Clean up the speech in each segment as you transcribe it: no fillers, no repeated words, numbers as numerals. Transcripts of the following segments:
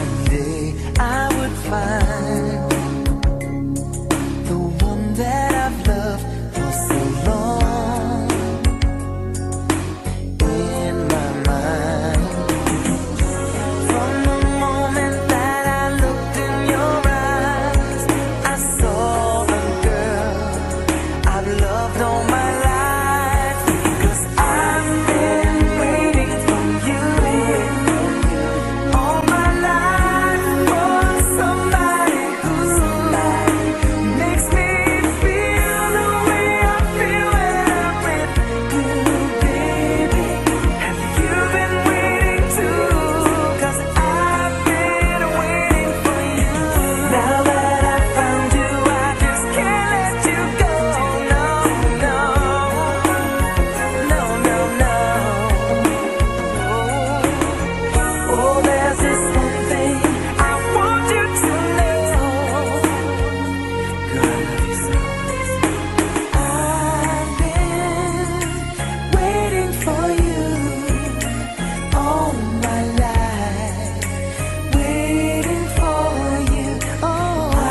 someday I would find the one that I've loved for so long in my mind. From the moment that I looked in your eyes, I saw the girl I've loved all my life. Because I've been waiting for you all my life, for somebody who makes me feel the way I feel when I'm with you, baby. Have you been waiting too? 'Cause I've been waiting for you. Now that I found you, I just can't let you go. No, no, no, no, no. Oh, there's this one thing I want you to know. Girl, I love you so. I've been waiting for you all my life, waiting for you. Oh, I've been waiting for you all my life, all my life. When I saw you,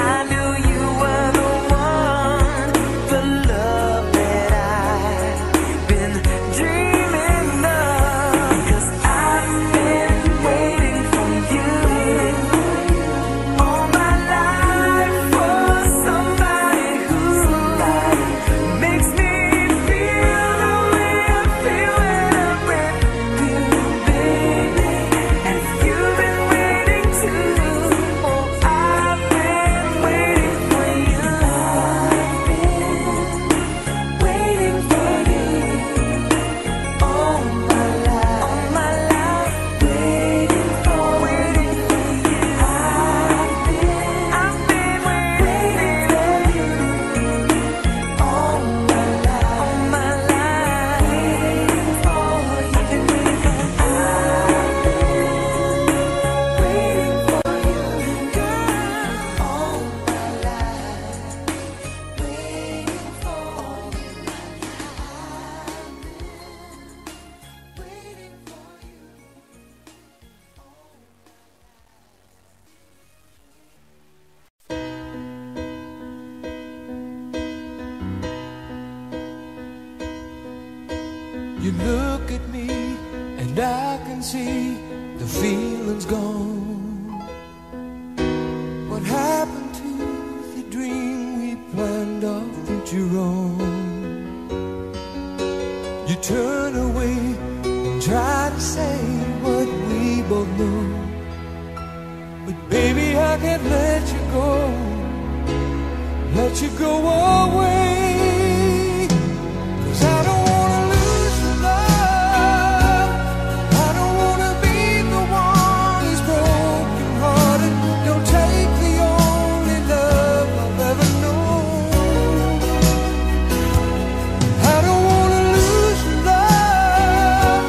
I knew you were the one, the love that I've been dreaming of. 'Cause I've been waiting for you all my life, for somebody who makes me feel the way I feel when I'm with you, baby. And you've been waiting too. Oh, I've been waiting for you. I've been waiting for you all my life. All my life, waiting for you. I've been waiting for you all my life. All my life, waiting for you. I've been waiting for you, girl, all my life, waiting for you. I've been waiting for you. You look at me and I can see the feeling's gone. What happened to the dream we planned off that you're on? You turn away and try to say what we both know, but baby, I can't let you go away. 'Cause I don't wanna lose your love. I don't wanna be the one who's broken hearted. Don't take the only love I've ever known. I don't wanna lose your love.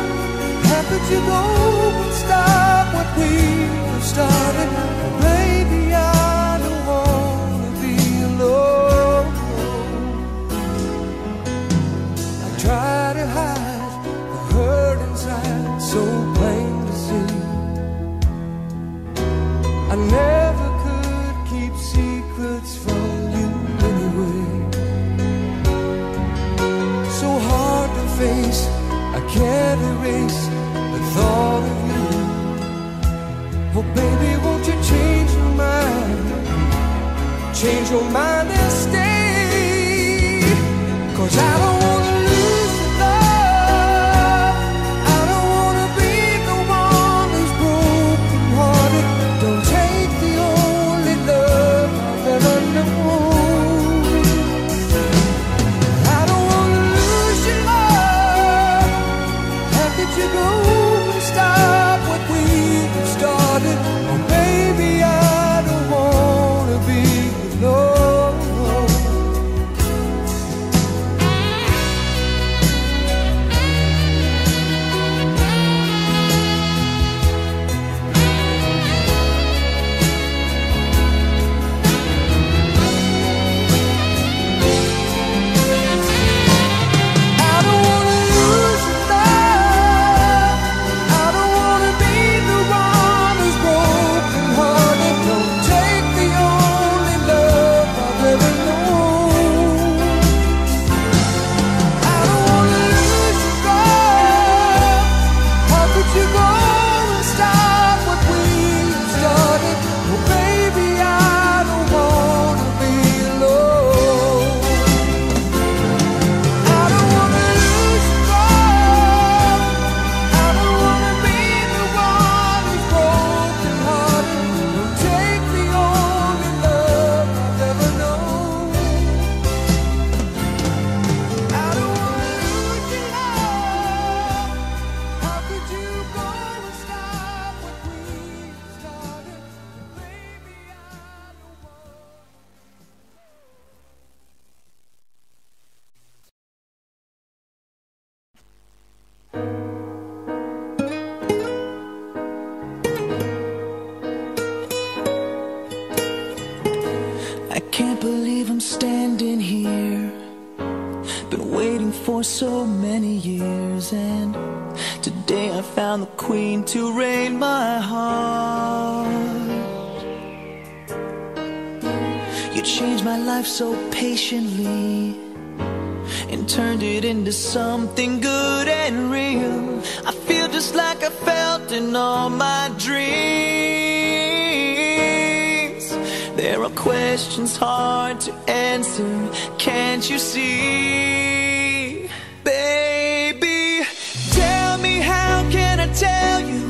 How could you go and stop what we have started? Oh, baby, I don't wanna be alone. I try to hide the hurt inside, so plain to see. I never could keep secrets from you anyway. So hard to face, I can't erase the thought of you. Oh baby, won't you change your mind? Change your mind and stay. 'Cause I don't wanna lose your love. I don't wanna be the one who's broken hearted. Don't take the only love I've ever known. I don't wanna lose your love. How could you go and stop what we have started? Oh baby, I don't wanna be alone. believe I'm standing here. Been waiting for so many years, and today I found the queen to reign my heart. You changed my life so patiently and turned it into something good and real. I feel just like I felt in all my dreams. There are questions hard to answer, can't you see? Baby, tell me, how can I tell you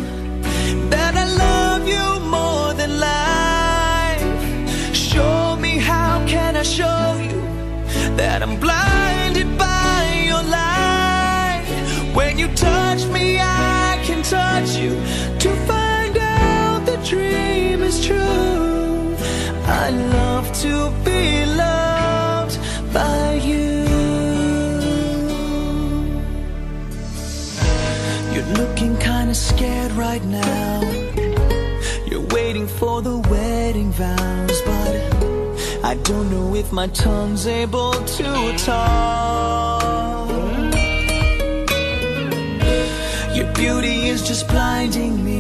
that I love you more than life? Show me, how can I show you that I'm blinded by your light? When you touch me, I can touch you to find out the dream is true. I love to be loved by you. You're looking kinda scared right now. You're waiting for the wedding vows, but I don't know if my tongue's able to talk. Your beauty is just blinding me,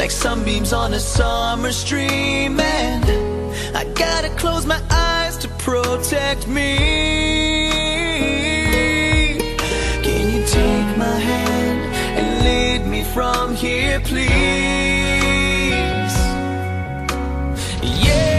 like sunbeams on a summer stream, and I gotta close my eyes to protect me. Can you take my hand and lead me from here, please? Yeah.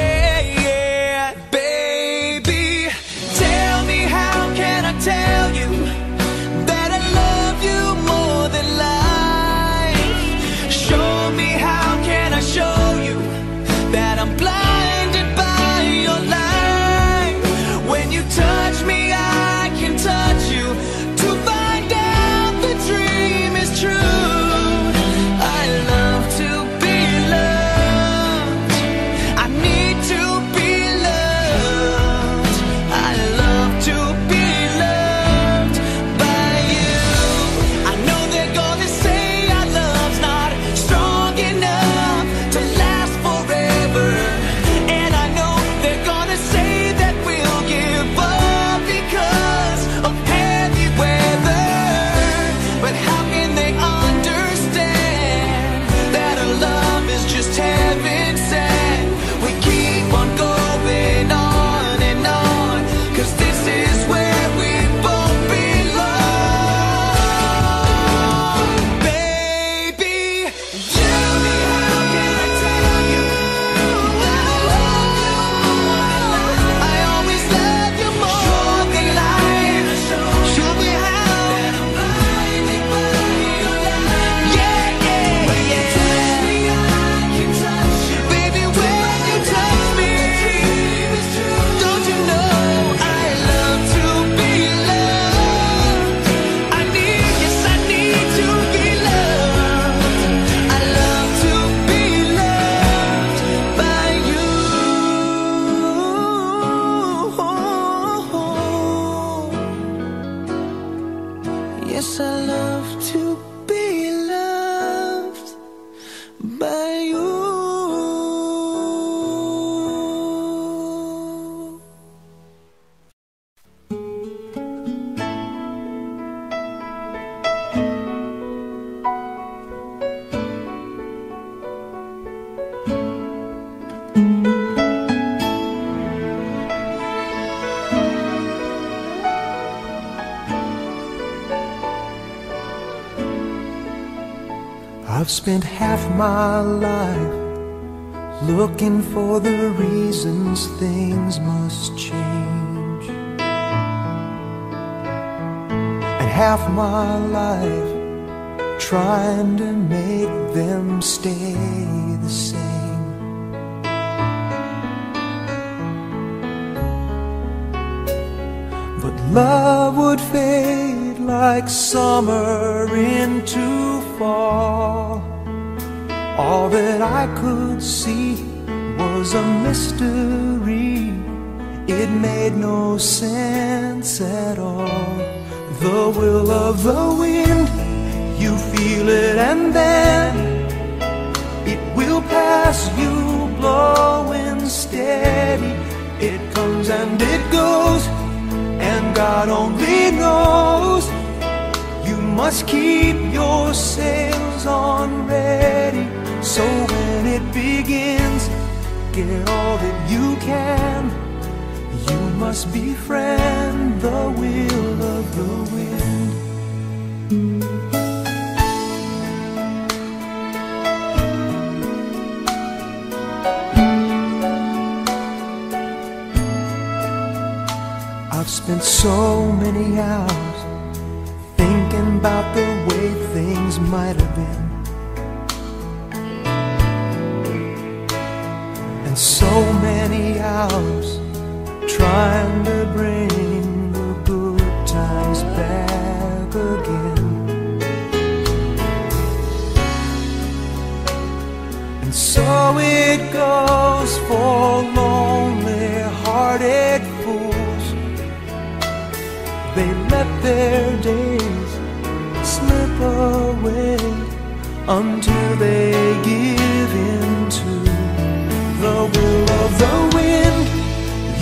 I've spent half my life looking for the reasons things must change, and half my life trying to make them stay the same. But love would fade like summer into fall. All that I could see was a mystery. It made no sense at all. The will of the wind, you feel it and then it will pass you, blow instead. steady. It comes and it goes, and God only knows. You must keep your sails on ready, so when it begins, get all that you can. You must befriend the will of the wind. I've spent so many hours thinking about the way things might have been, and so many hours trying to bring the good times back again. And so it goes for lonely-hearted fools. They let their days slip away until they give in to the will of the wind.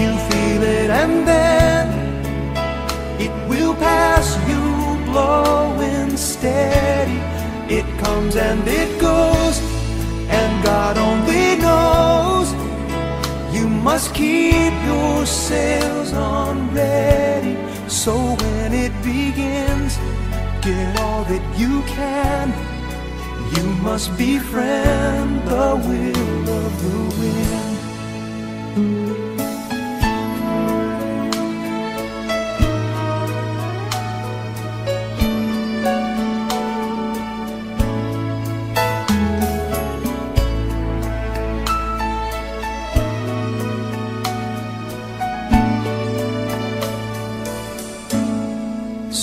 You feel it and then it will pass you, blowing steady. It comes and it goes, and God only knows. You must keep your sails on ready, so when it begins, get all that you can. You must befriend the will of the wind.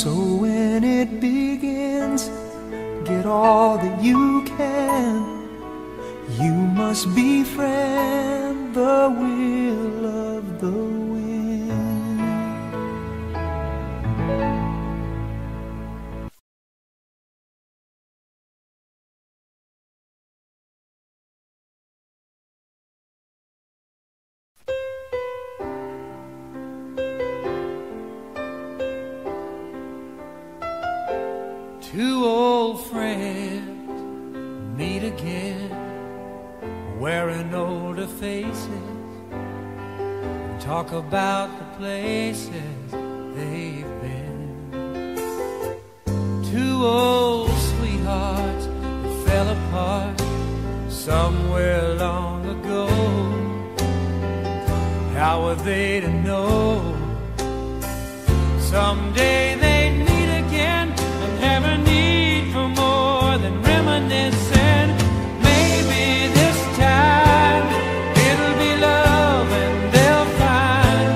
So when it begins, get all that you can. You must befriend the will of the wind. Two old friends meet again, wearing older faces, talk about the places they've been. Two old sweethearts that fell apart somewhere long ago. How were they to know? Someday they'd meet again, have a need for more than reminiscing. Maybe this time it'll be love and they'll find.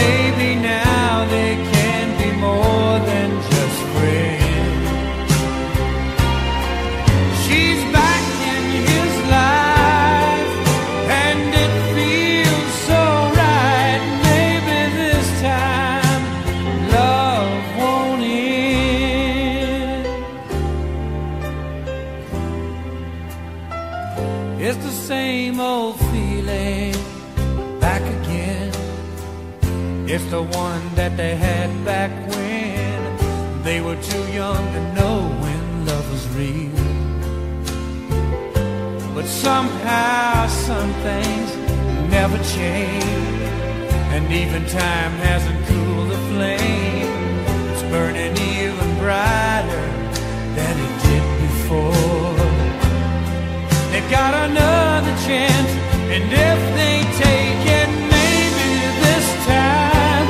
Maybe now they can be more than just friends. She's back in his life and it feels so right. Maybe this time love won't end. It's the same old feeling back again. It's the one that they had back when they were too young to know when love was real. But somehow some things never change, and even time hasn't cooled the flame. It's burning even brighter than it did before. They've got another chance, and if they take it, maybe this time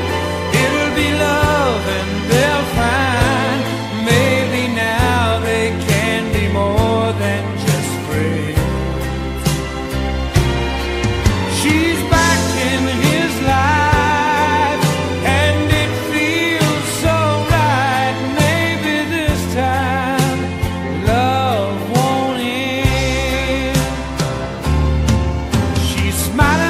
it'll be love and they'll find. Maybe now they can be more than just friends. She's back in his life and it feels so right. Maybe this time love won't end. She's smiling.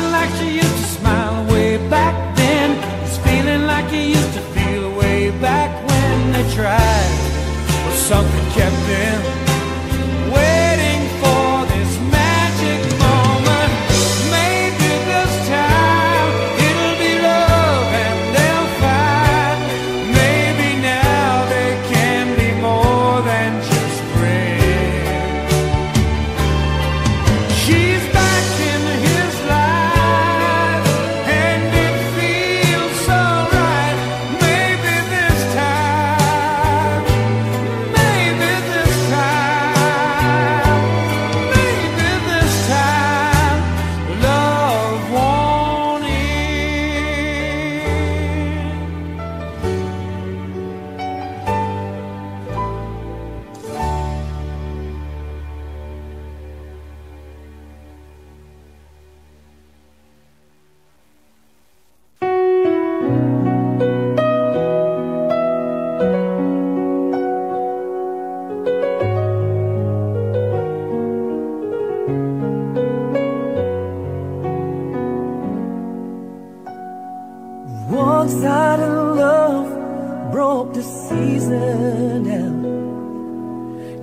alongside in love broke the season down,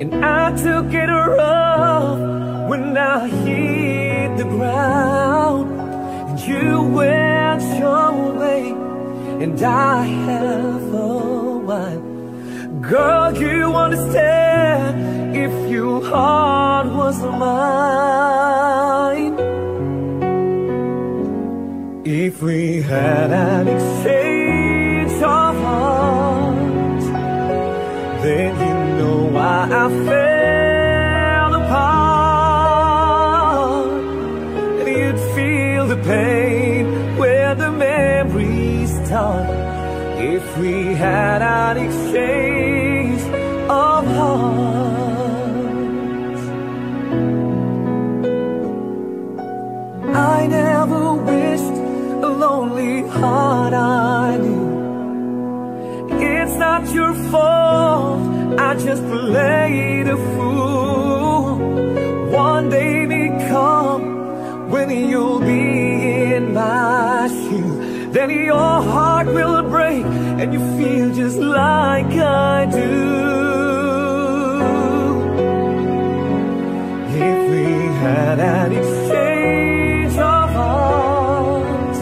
and I took it rough when I hit the ground. And you went your way, and I have a while. Girl, you understand if your heart was mine. If we had an exchange of hearts, then you know why I fell apart. And you'd feel the pain where the memories start. If we had an exchange of hearts, I never wished a lonely heart I knew. It's not your fault, I just played a fool. One day may come when you'll be in my shoes, then your heart will break and you feel just like I do. If we had an exchange of hearts,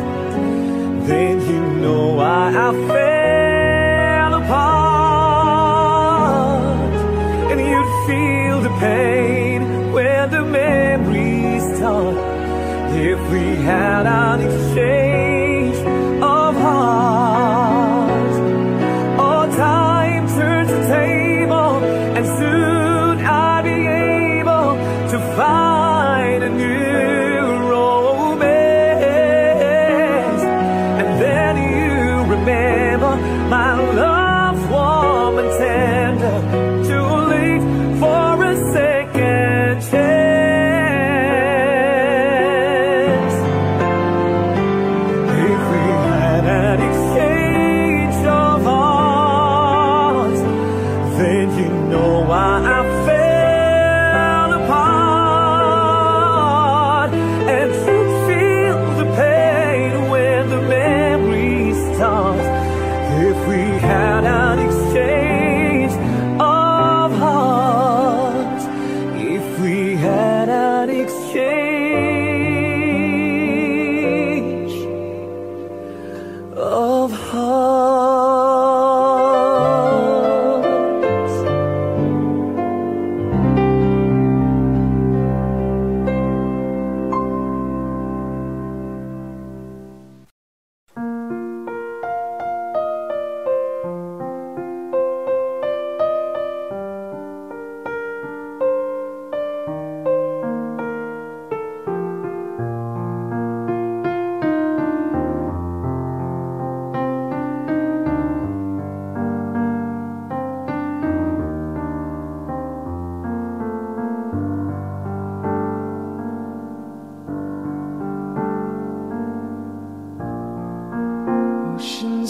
then you know why I fell apart. And you'd feel the pain where the memories start. If we had an exchange of hearts, all time turns the table, and soon I'll be able to find a new romance. And then you remember my love, warm and tender, too late for a second chance.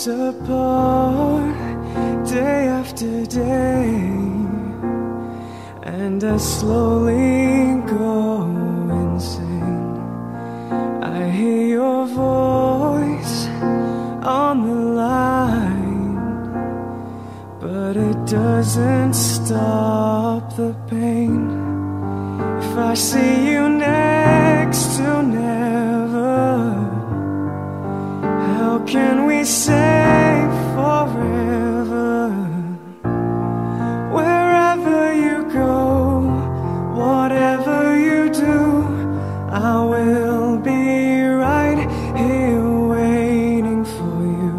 Apart, day after day, and I slowly go insane. I hear your voice on the line, but it doesn't stop the pain. If I see you next to never, how can we say forever? Wherever you go, whatever you do, I will be right here waiting for you.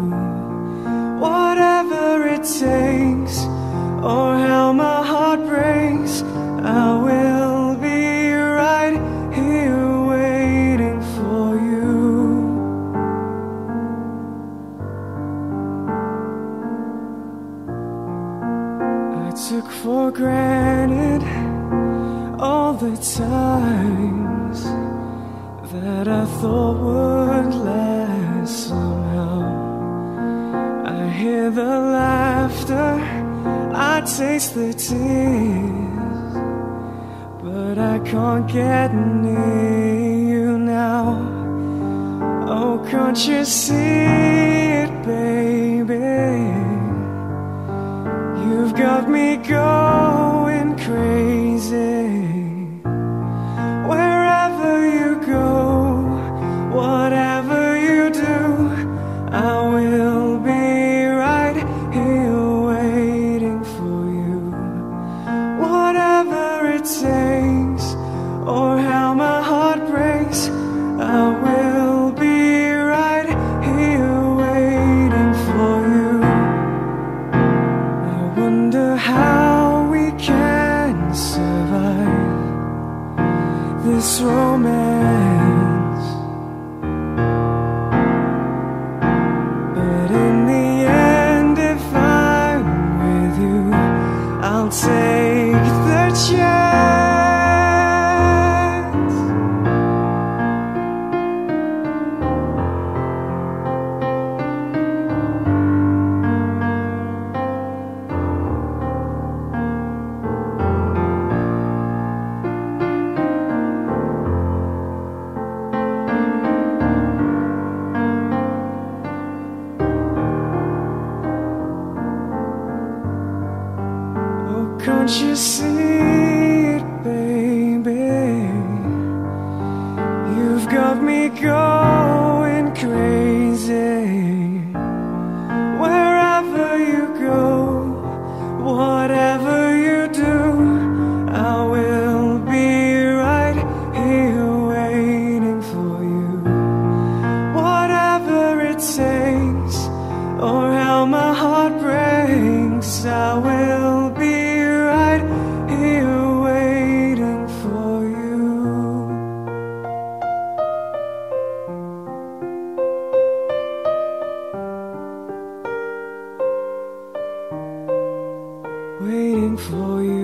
Whatever it takes, or how my heart breaks, I will be right here waiting for you. Took for granted all the times that I thought would last somehow. I hear the laughter, I taste the tears, but I can't get near you now. Oh, can't you see it? it, baby. You've got me going crazy. Wherever you go, whatever you do, I will be right here waiting for you. Whatever it takes, or how my heart breaks, I will. This romance, but in the end, if I'm with you, I'll take the chance. Can't you see it, baby? You've got me going crazy. Wherever you go, whatever you do, I will be right here waiting for you. Whatever it takes, or how my heart breaks, I will be waiting for you.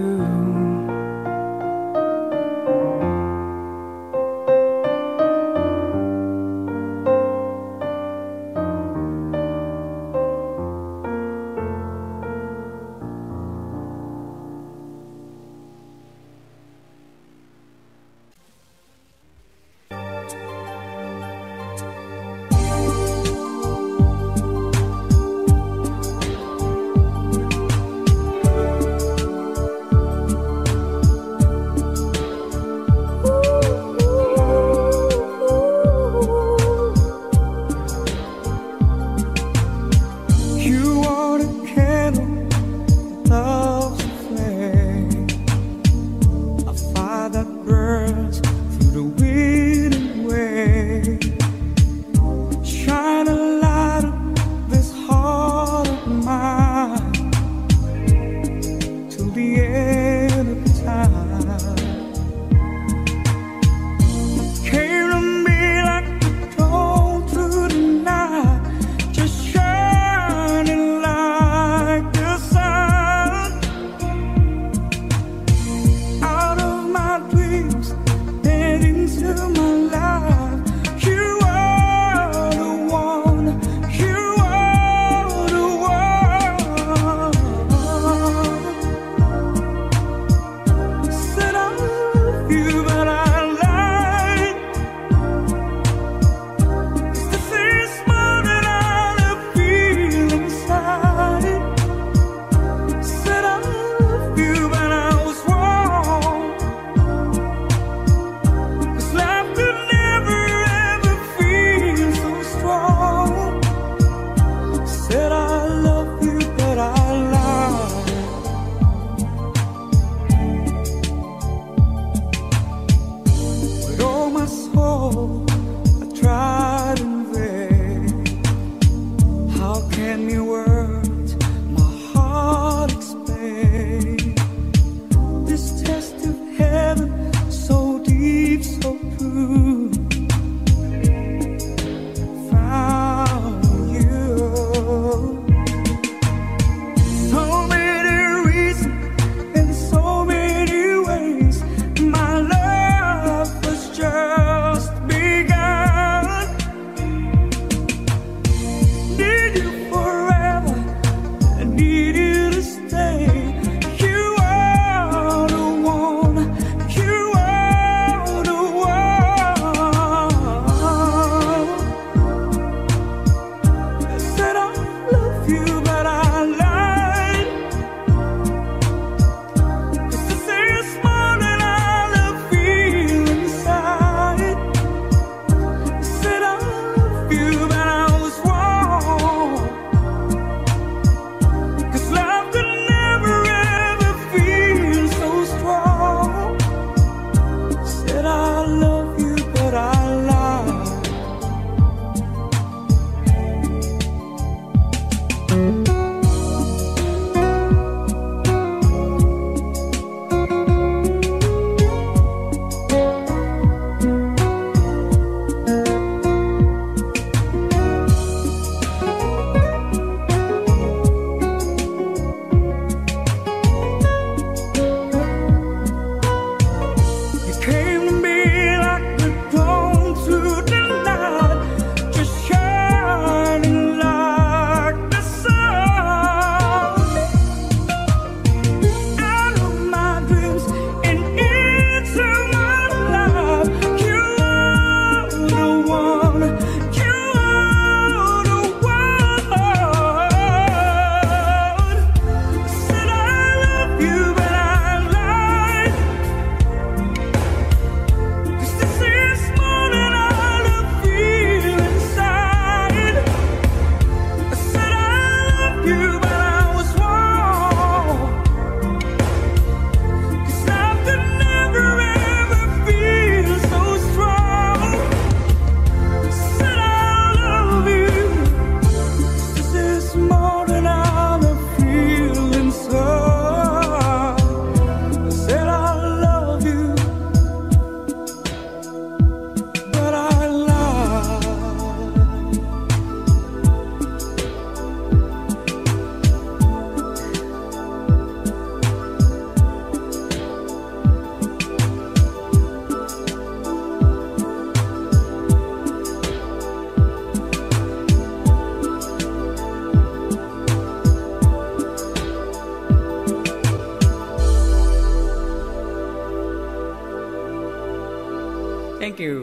Thank you.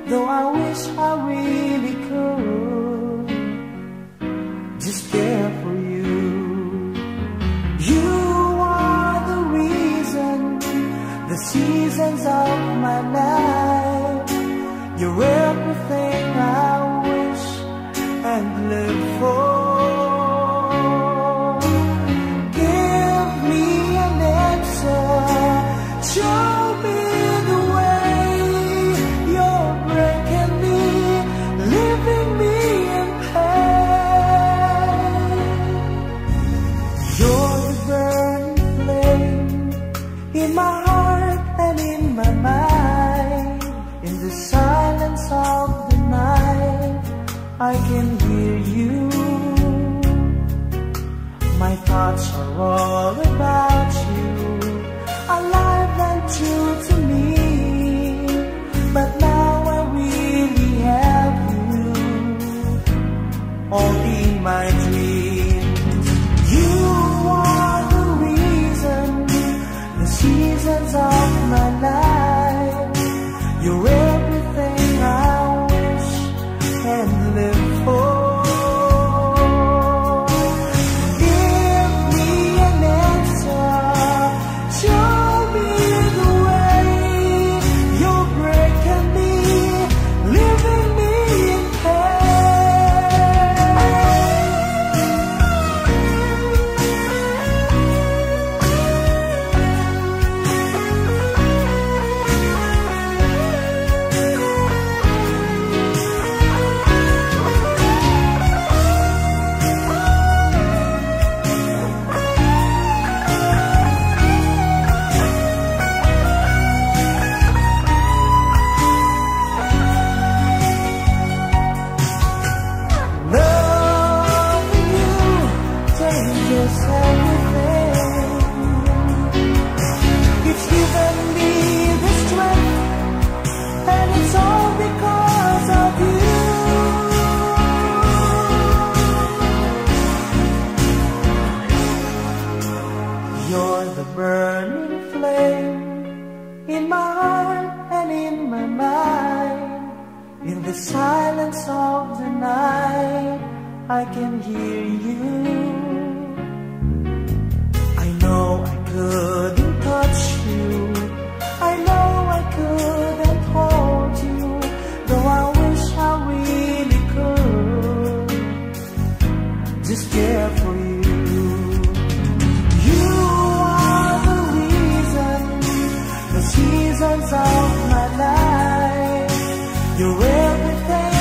You're everything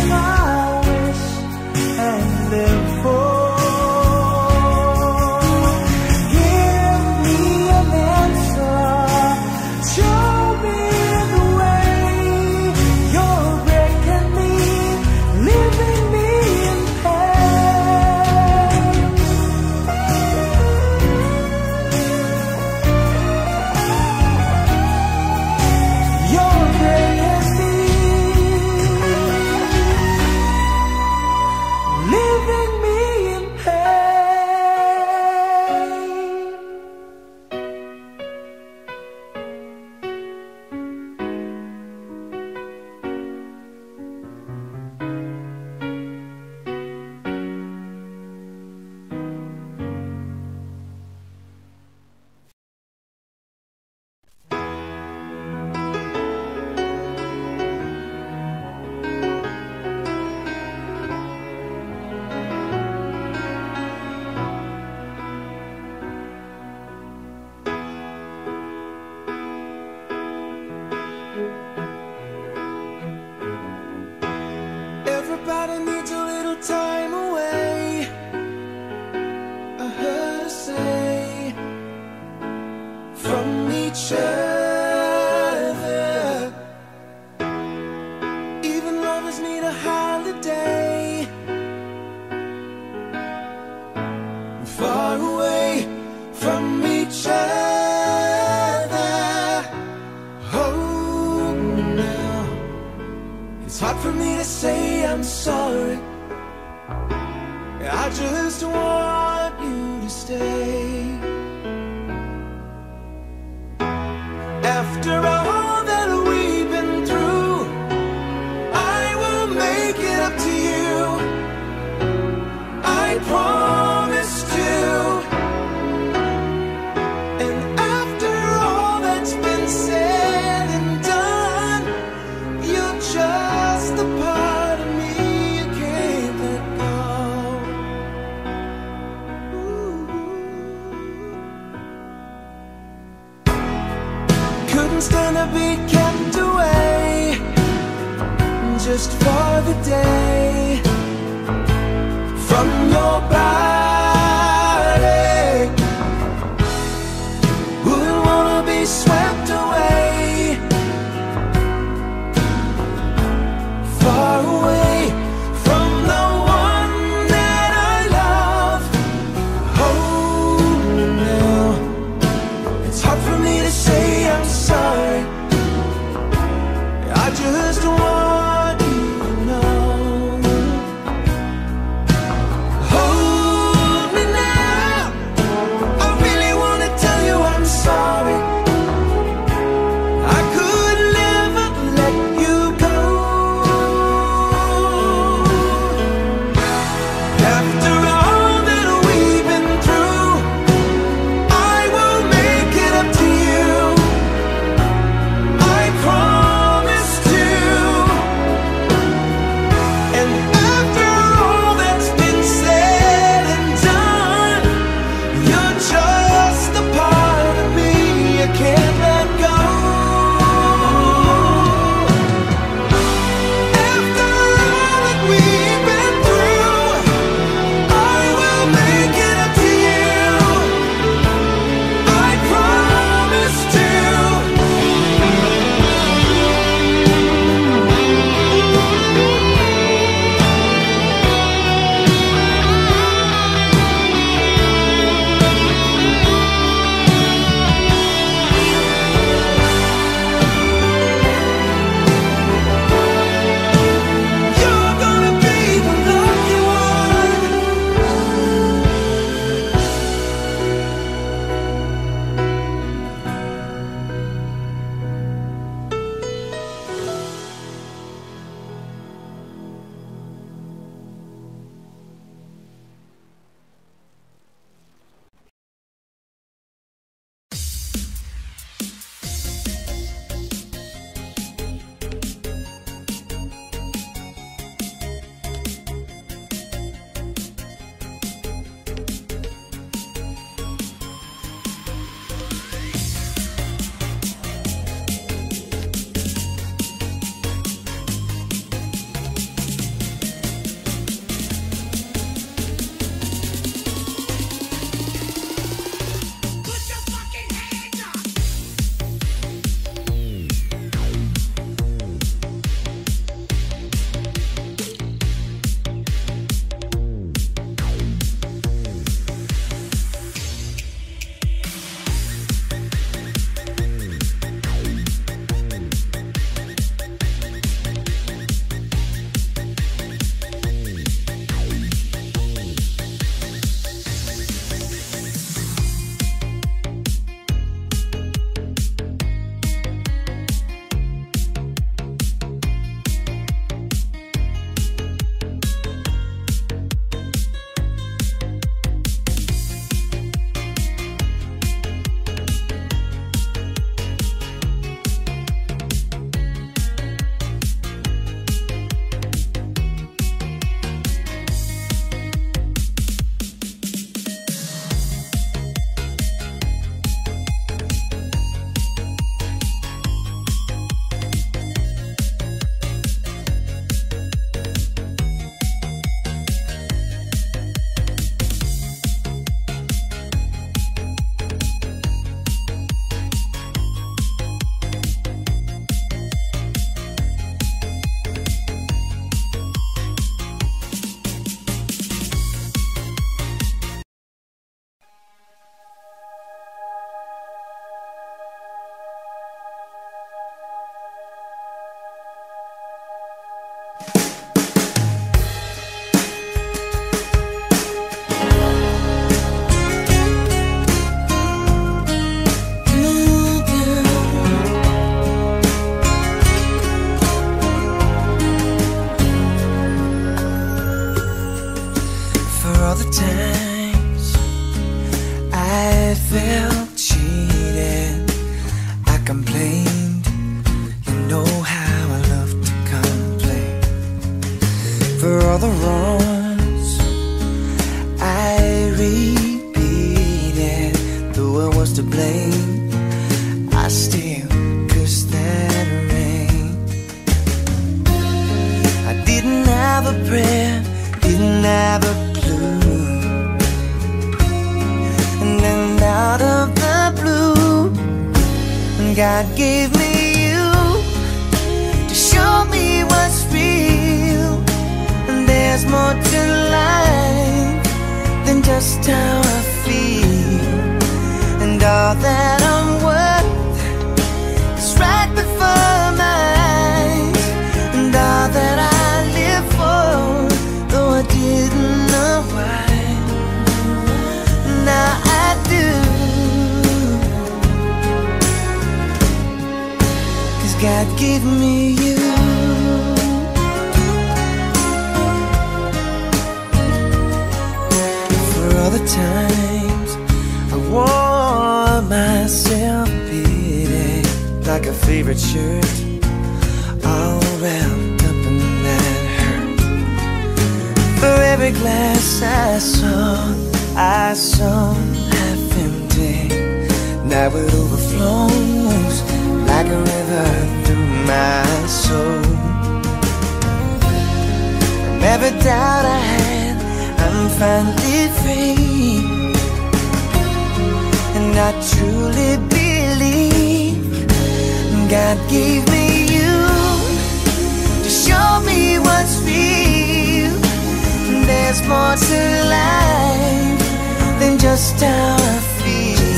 I wish and live for. from each other. Even lovers need a holiday. We're far away from each other. Oh, now it's hard for me to say I'm sorry. I just want you to stay. After all that we've been through, I will make it up to you. I promised you. And after all that's been said and done, you're just the part of me you can't let go. Ooh. Couldn't stand to be kept away just for the day from your body. Wouldn't wanna be swept away, far away from the one that I love. Oh, now it's hard for me to say I'm sorry. I just want you to know. Hold me now. I really wanna tell you I'm sorry. I could never let you go. After all that we've been through, I will make it up to you. I promised you. All the times I felt cheated, I complained. You know how I love to complain. For all the wrongs I repeated, though I was to blame, I still cursed that rain. I didn't have a prayer, didn't have a of the blue, God gave me you to show me what's real. And there's more to life than just how I feel, and all that I'm worth is right before my eyes, and all that I live for, though I didn't know why, now I do. God gave me you. For all the times I wore myself beaded like a favorite shirt, all wrapped up in that hurt. For every glass I saw half empty. Now it overflows like a river through my soul. From every doubt I had, I'm finally free, and I truly believe God gave me you to show me what's real. And there's more to life than just how I feel,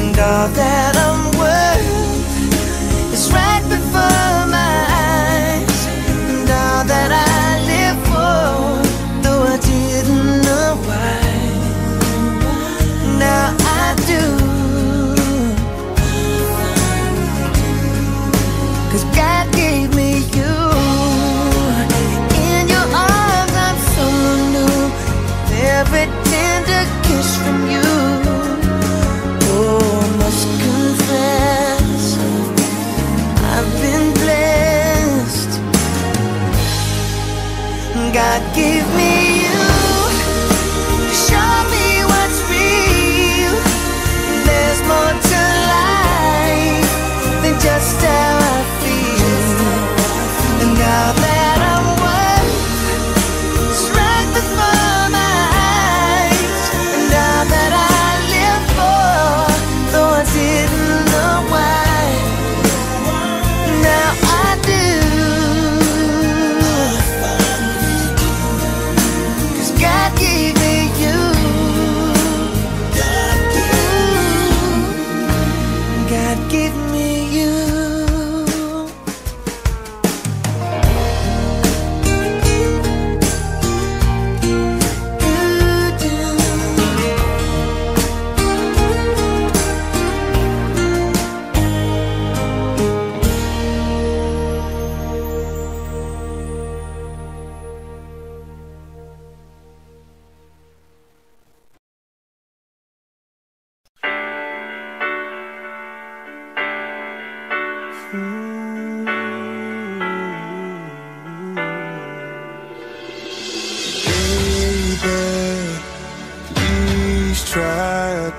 and all that I'm worth is right before my eyes, and all that I live for, though I didn't know why, now I do. 'Cause God gave me you. In your arms I'm so new, with every tender kiss from you. Oh, I must confess, I've been blessed. God gave me you to show me what's real. There's more to life than just how I feel, and all that I'm worth is right before my eyes, and all that I live for, though I didn't know why.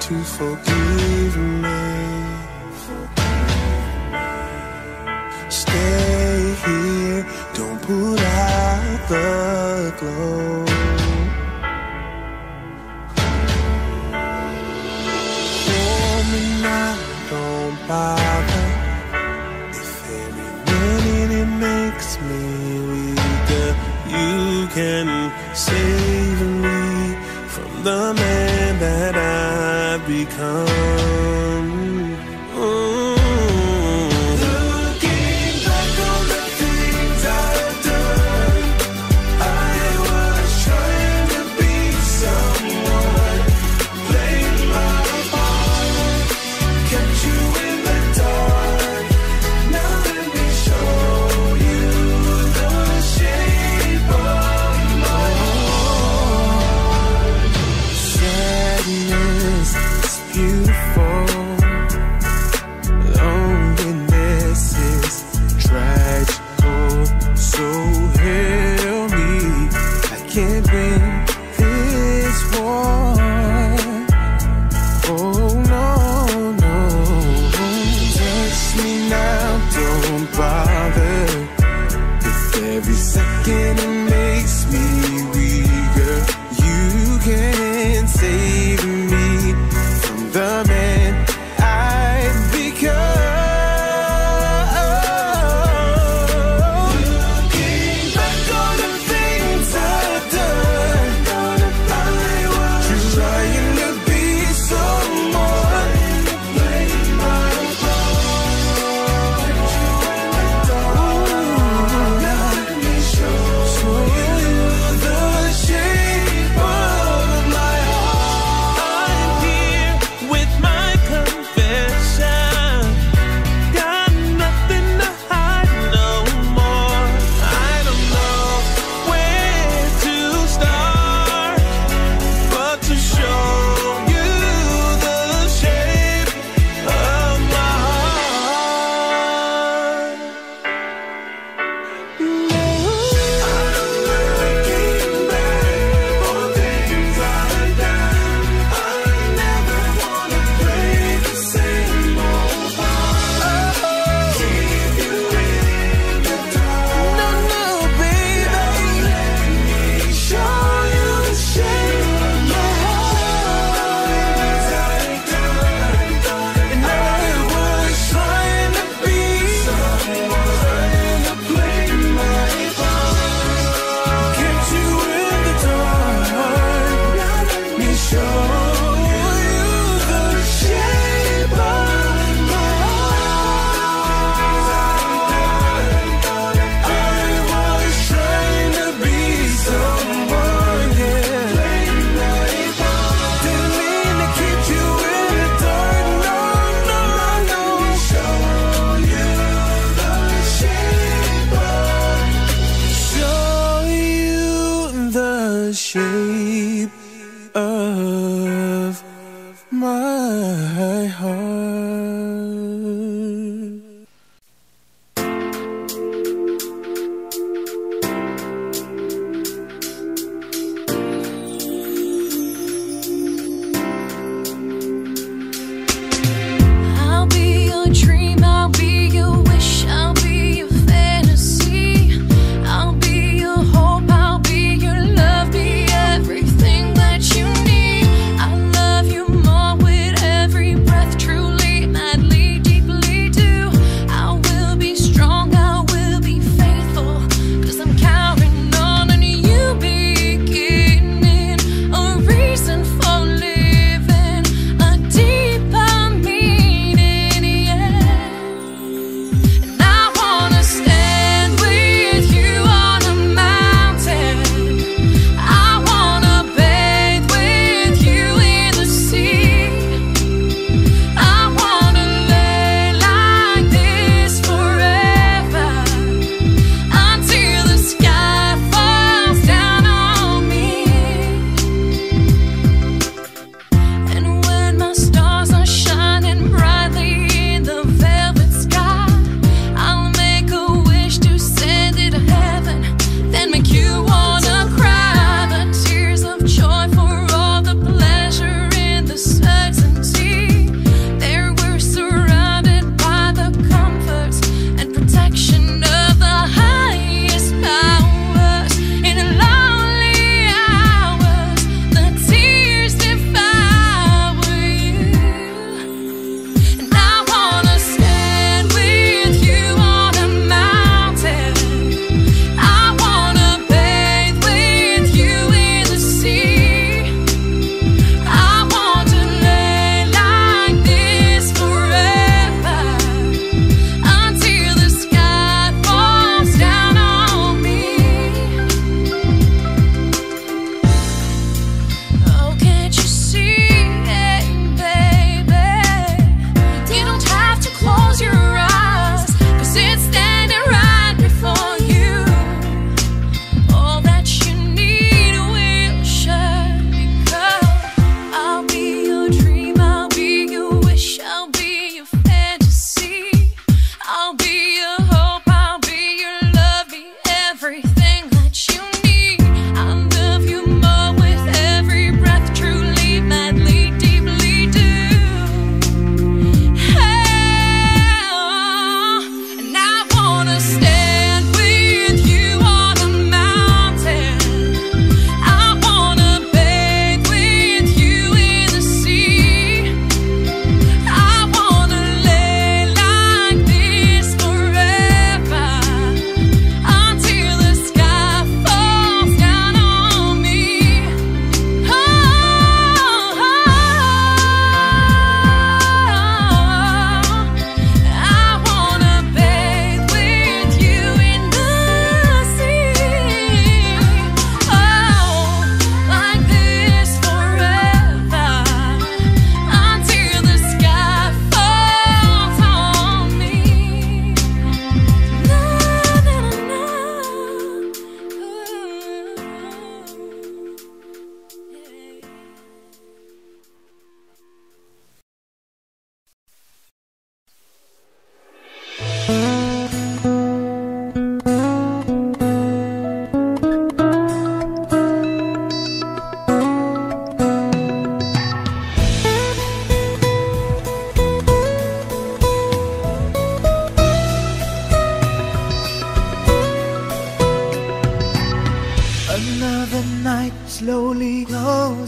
To forgive me, stay here, don't put out the glow. For me now, don't bother. If every minute it makes me weaker, you can save me from the man that I become. Looking back on the things I've done,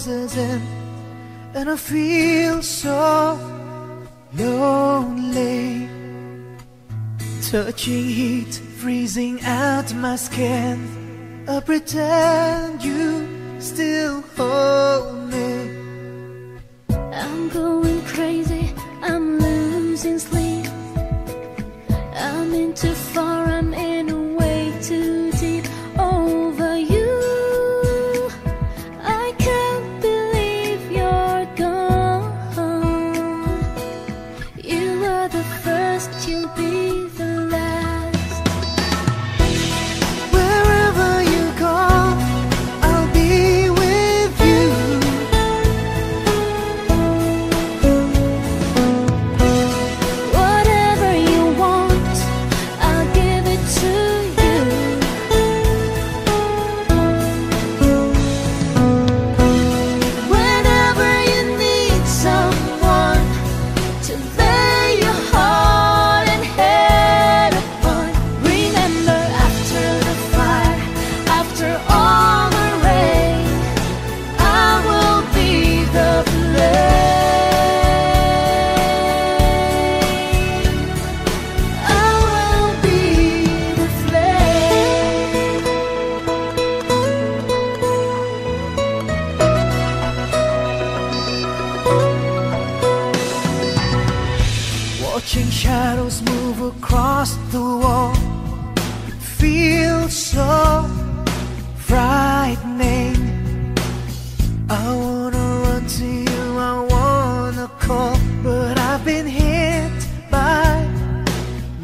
voices in, and I feel so lonely. Touching heat, freezing out my skin. I pretend you still hold me. I'm going crazy, I'm losing sleep. I'm in too far, I'm in a way too deep. Over you, I can't believe you're gone. You were the first, you'll be the last. Wherever you go, I'll be with you. Whatever you want, I'll give it to you. Whenever you need someone to lay your heart and head upon, remember after the fire, after all the rain, I will be the flame. I will be the flame. Watching shadows move across the wall, it feels so frightening. I wanna run to you, I wanna call, but I've been hit by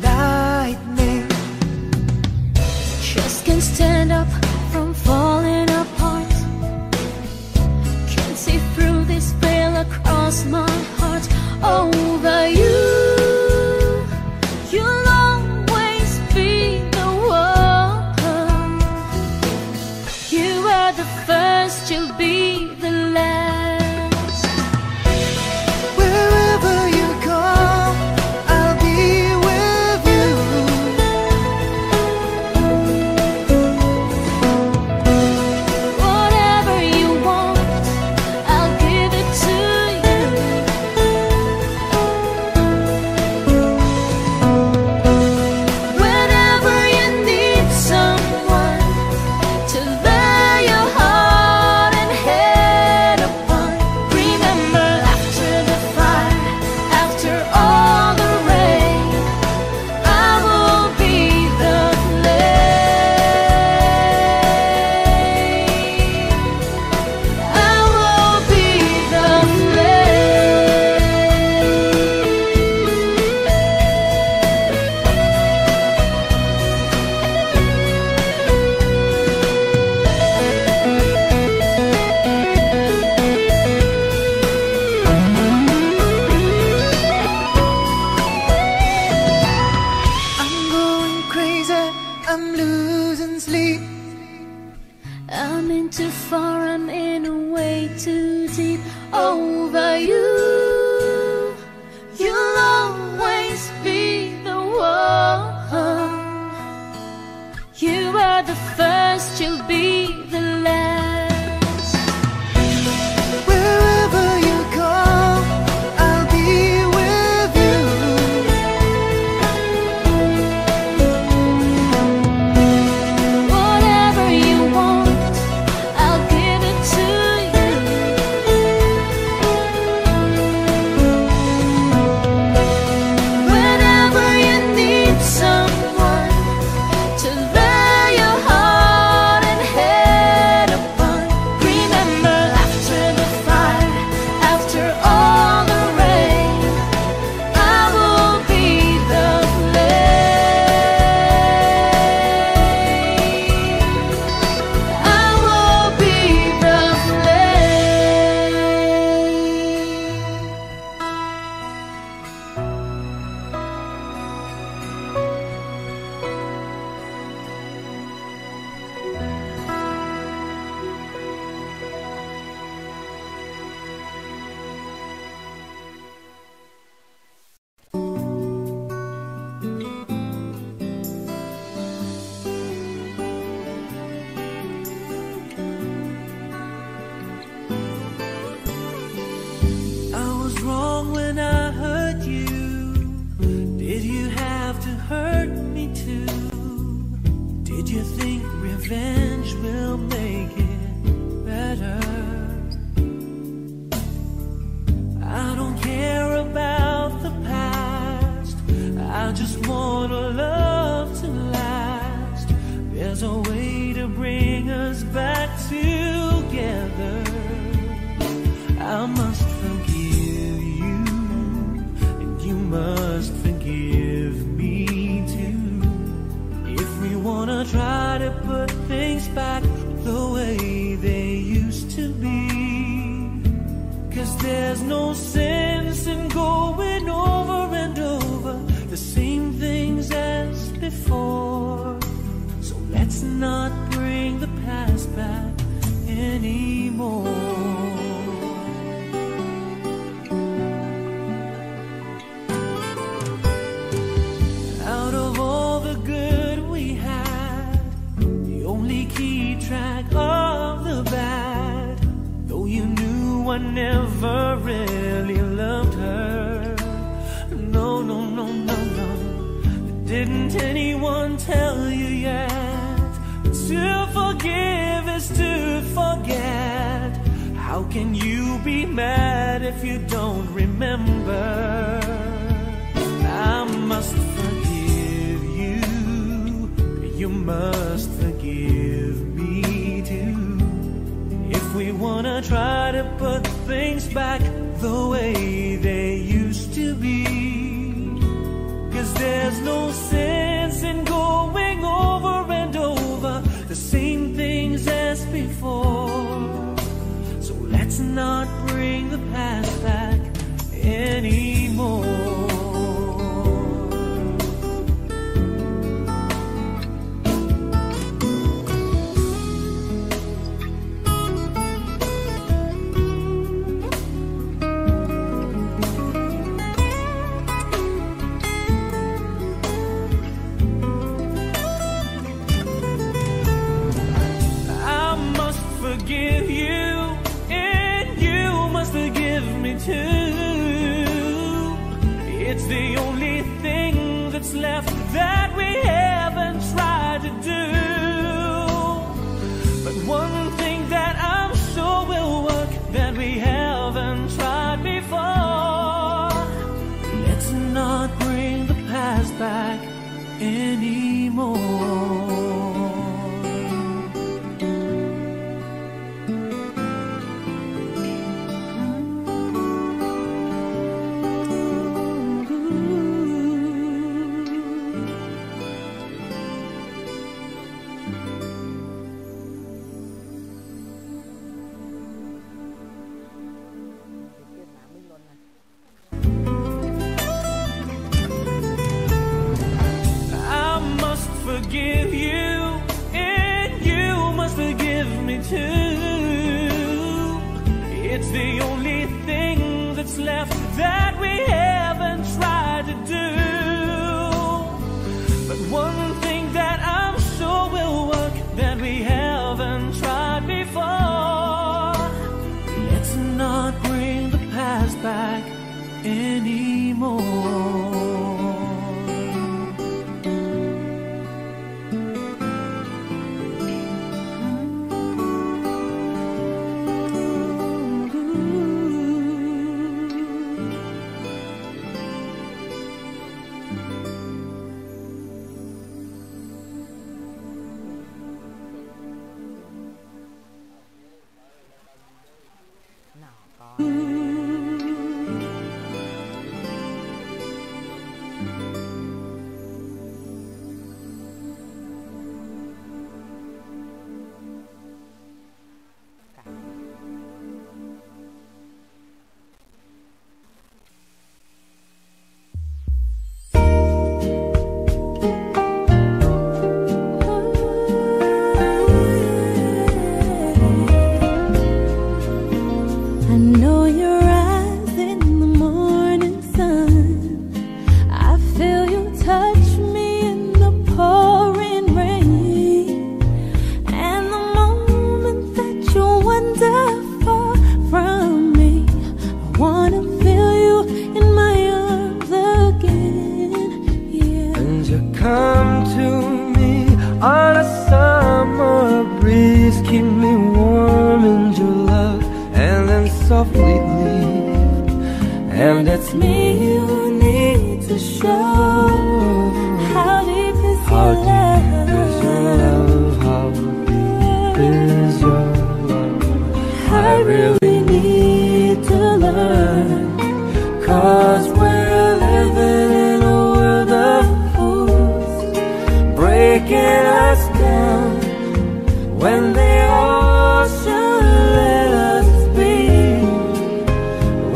lightning. Just can't stand up from falling apart. Can't see through this veil across my heart. Over you, you'll always be the one. You are the first, you'll be the last. Wherever you go, I'll be with you. Whatever you want, I'll give it to you. Whenever you need someone to lay your heart and head upon, remember after the fire, after all the rain, I will be the flame. I will be the flame. I'm going crazy, I'm losing sleep. I'm in too far, I'm in a way too deep. Over you, you'll always be the one. You are the first, you'll be the last. Wherever you go, I'll be with you. Whatever you want, I'll give it to you. revenge will make it better. I don't care about the past, I just want a love to last. There's a way to bring us back together. I must forgive you, and you must forgive me too. If we wanna try to put things back the way they used to be, 'cause there's no sense in going over and over the same things as before. So let's not bring the past back anymore. Track of the bad, though you knew I never really loved her. No, no, no, no, no. Didn't anyone tell you yet? To forgive is to forget. How can you be mad if you don't remember? I must forgive you, you must forgive me. We wanna try to put things back the way they used to be, 'cause there's no sense in going over and over the same things as before. So let's not bring the past back anymore. Forgive you, and you must forgive me too. It's the only thing that's left that we haven't tried to do. But one thing that I'm sure will work that we haven't tried before, let's not bring the past back anymore. I completely, and it's me you need to show how deep is your love, how deep is your love. I really need to learn, 'cause we're living in a world of fools, breaking us down when they all should let us be.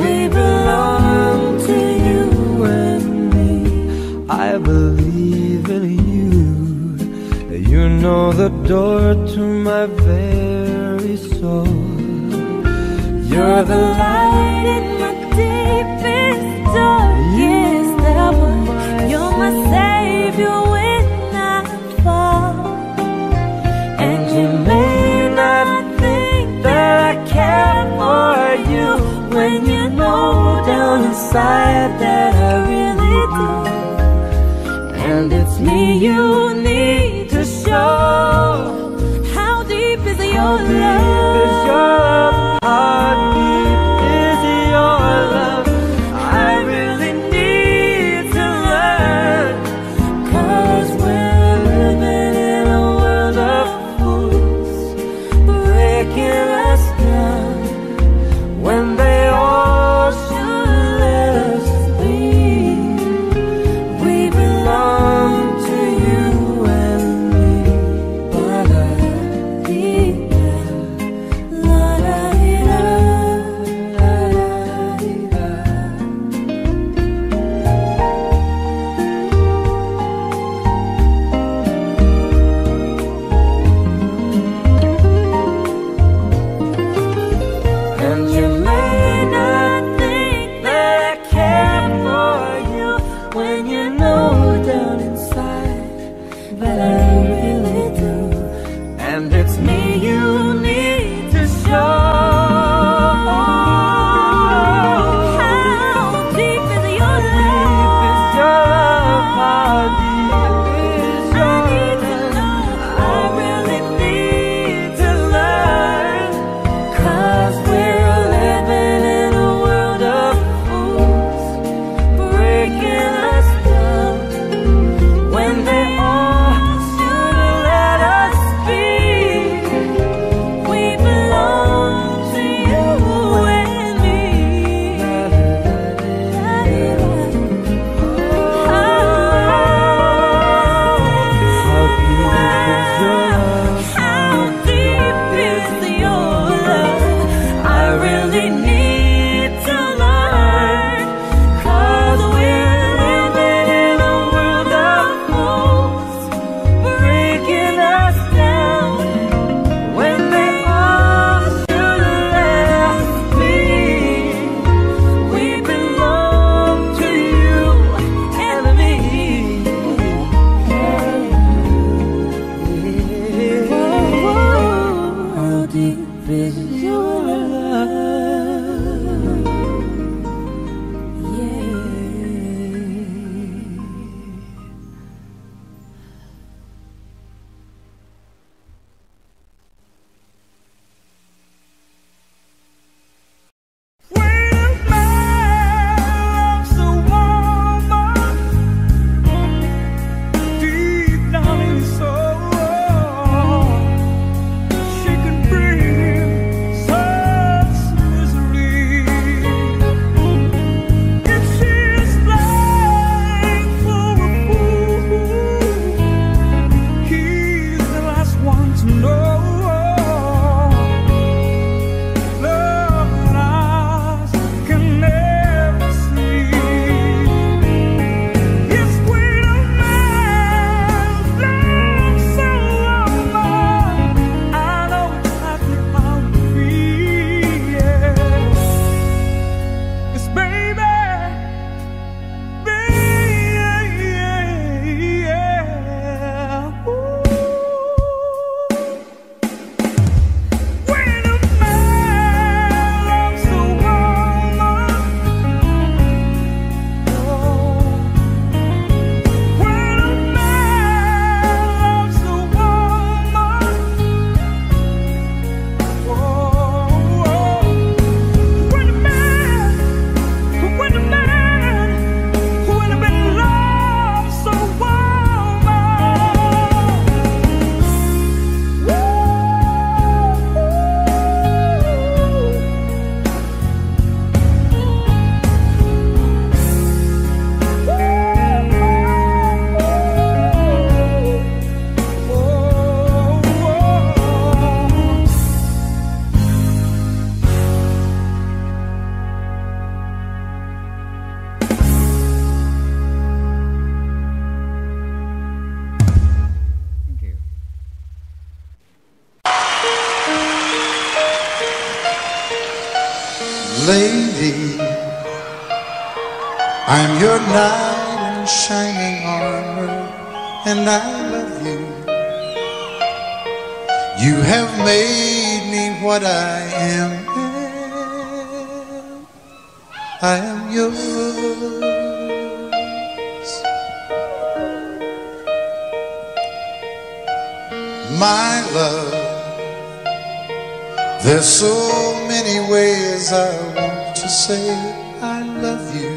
We belong to you and me. I believe in you. You know the door to my very soul. You're the light in my deepest, darkest hour. You're my savior when I fall. And you may not think that I care for you, when you know down inside that I really do. And it's me you need to show how deep is your love. How deep is your love? I really need to learn, 'cause we're living in a world of fools, breaking us down when they all should let us be. We belong to you and me. But I need I'm your knight in shining armor, and I love you. You have made me what I am. I am yours. My love, there's so many ways I want to say I love you.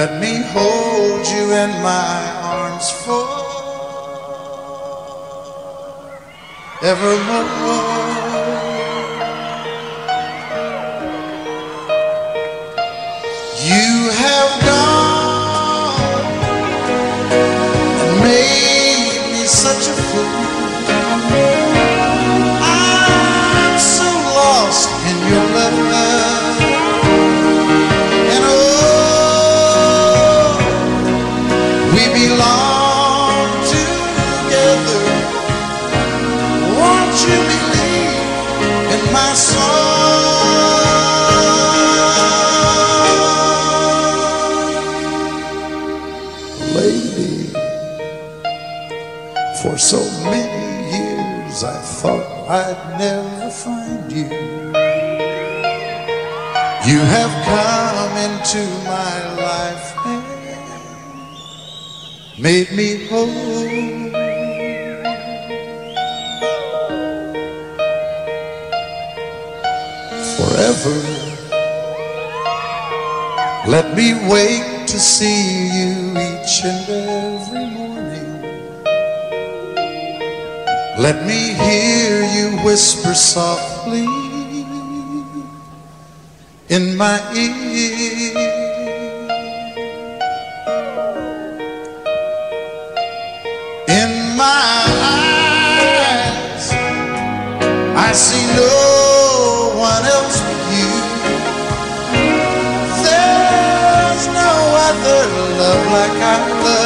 Let me hold you in my arms forevermore. You have gone and made me such a fool. I'm so lost in your love. For so many years I thought I'd never find you. You have come into my life and made me whole. Forever, let me wake to see you each and every morning. Let me hear you whisper softly in my ear. In my eyes, I see no one else but you. There's no other love like I love.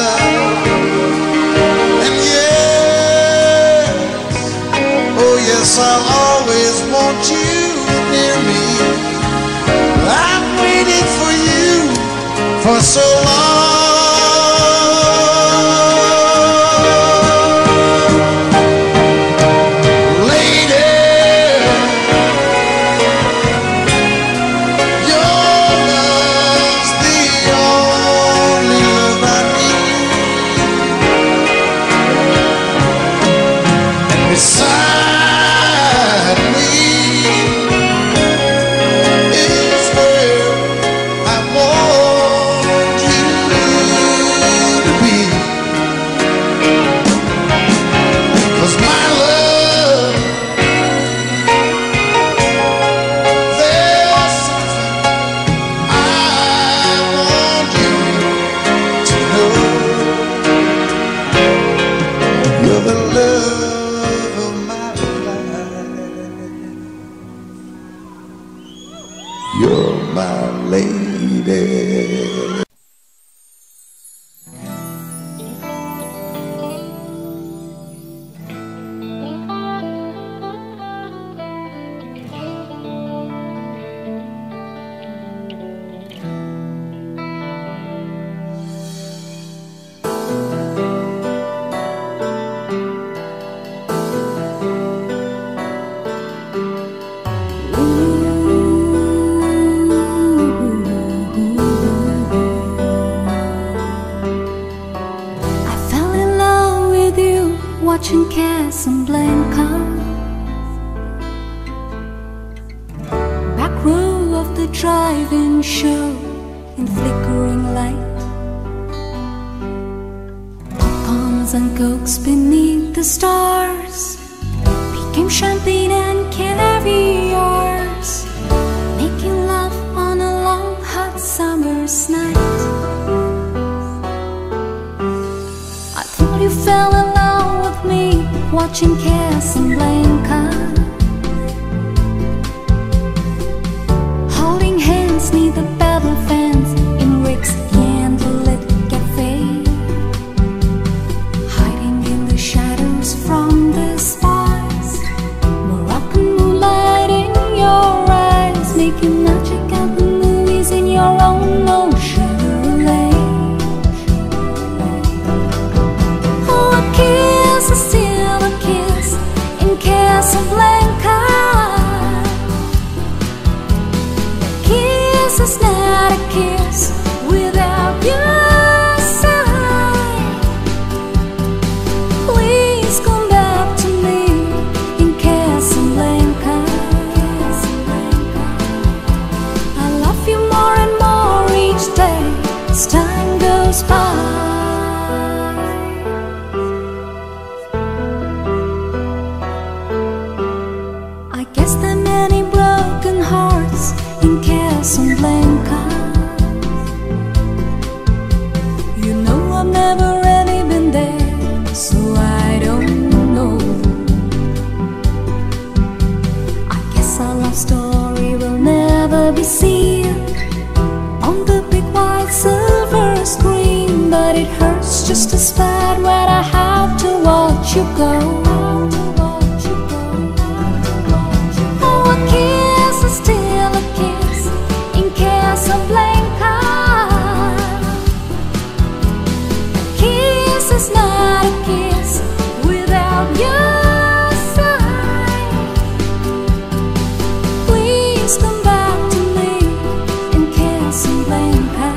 Yes, I'll always want you near me. I've waited for you for so long. Lady, your love's the only love I need. And beside you're my lady. Watching Casablanca, back row of the drive-in show in flickering light. Popcorns and cokes beneath the stars became champagne and canary oars, making love on a long hot summer's night. I thought you fell in love with me watching Casablanca, holding hands near the battle fence in Rick's candlelit cafe, hiding in the shadows from the spies, Moroccan moonlight in your eyes, making magic out the movies in your own is despite when I have to watch you go. Oh, a kiss is still a kiss in Casablanca. A kiss is not a kiss without your sign. Please come back to me in Casablanca.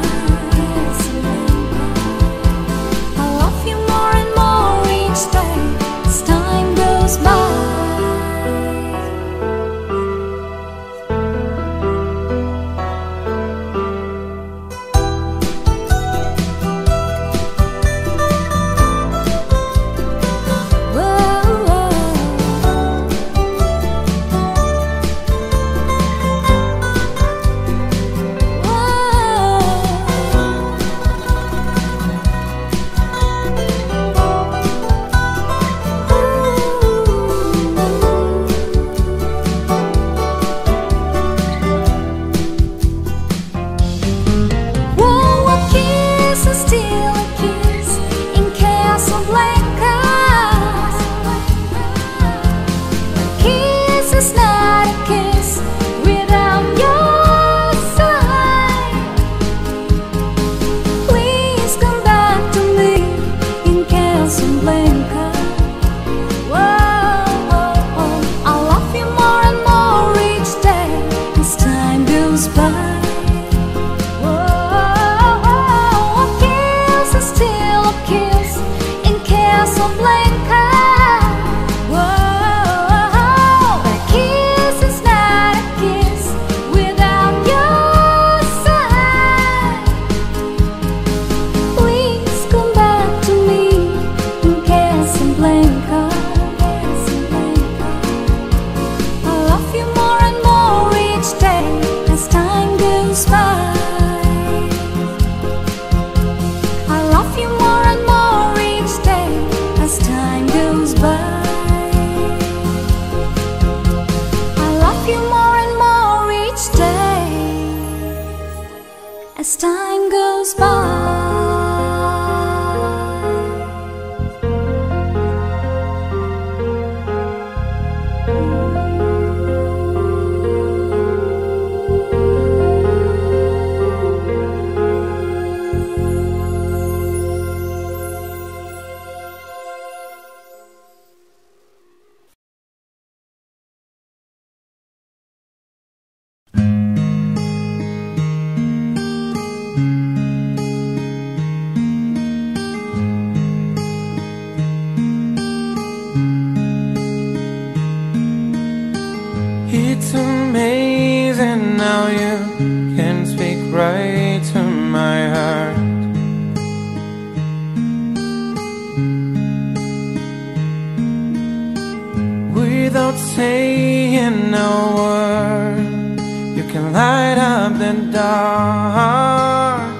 As time goes by. It's amazing how you can speak right to my heart. Without saying a word, you can light up the dark.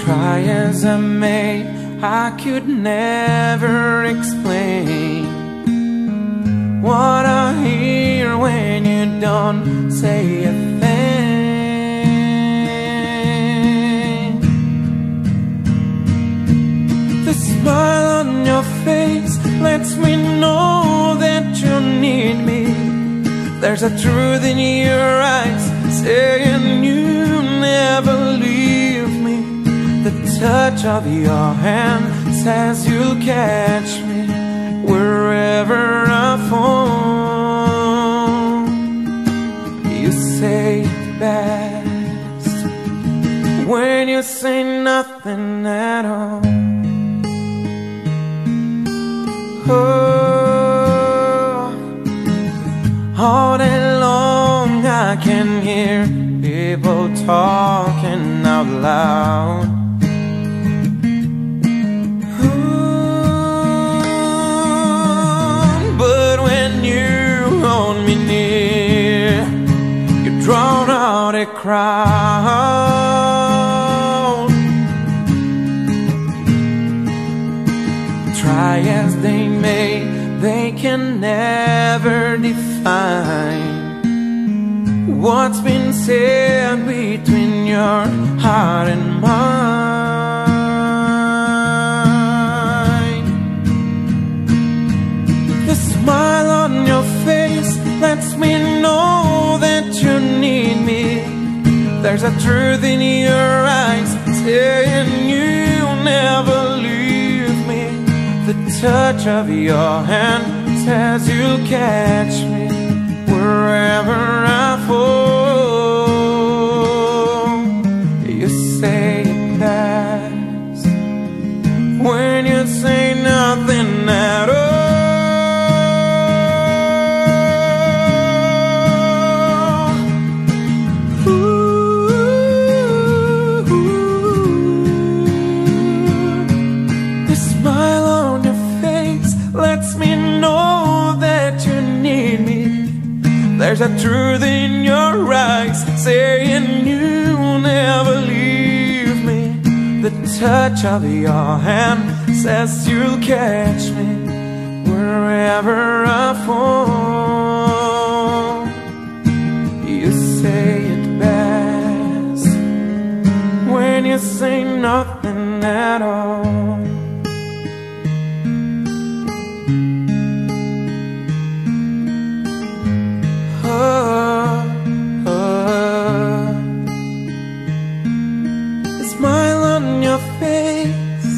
Try as I may, I could never explain what I hear when you don't say a thing. The smile on your face lets me know that you need me. There's a truth in your eyes saying you never leave me. The touch of your hand says you'll catch me wherever I fall. You say it best when you say nothing at all. Oh, all day long I can hear people talking out loud. Drown out a crowd. Try as they may, they can never define what's been said between you. your heart and mine. The smile on your face lets me know that you need me. There's a truth in your eyes saying you'll never leave me. The touch of your hand says you'll catch me wherever I fall. Say it best when you say nothing at all. Ooh, ooh, ooh. The smile on your face lets me know that you need me. There's a truth in your eyes saying you'll never leave. The touch of your hand says you'll catch me wherever I fall. You say it best when you say nothing at all. Oh, oh. The smile on your face,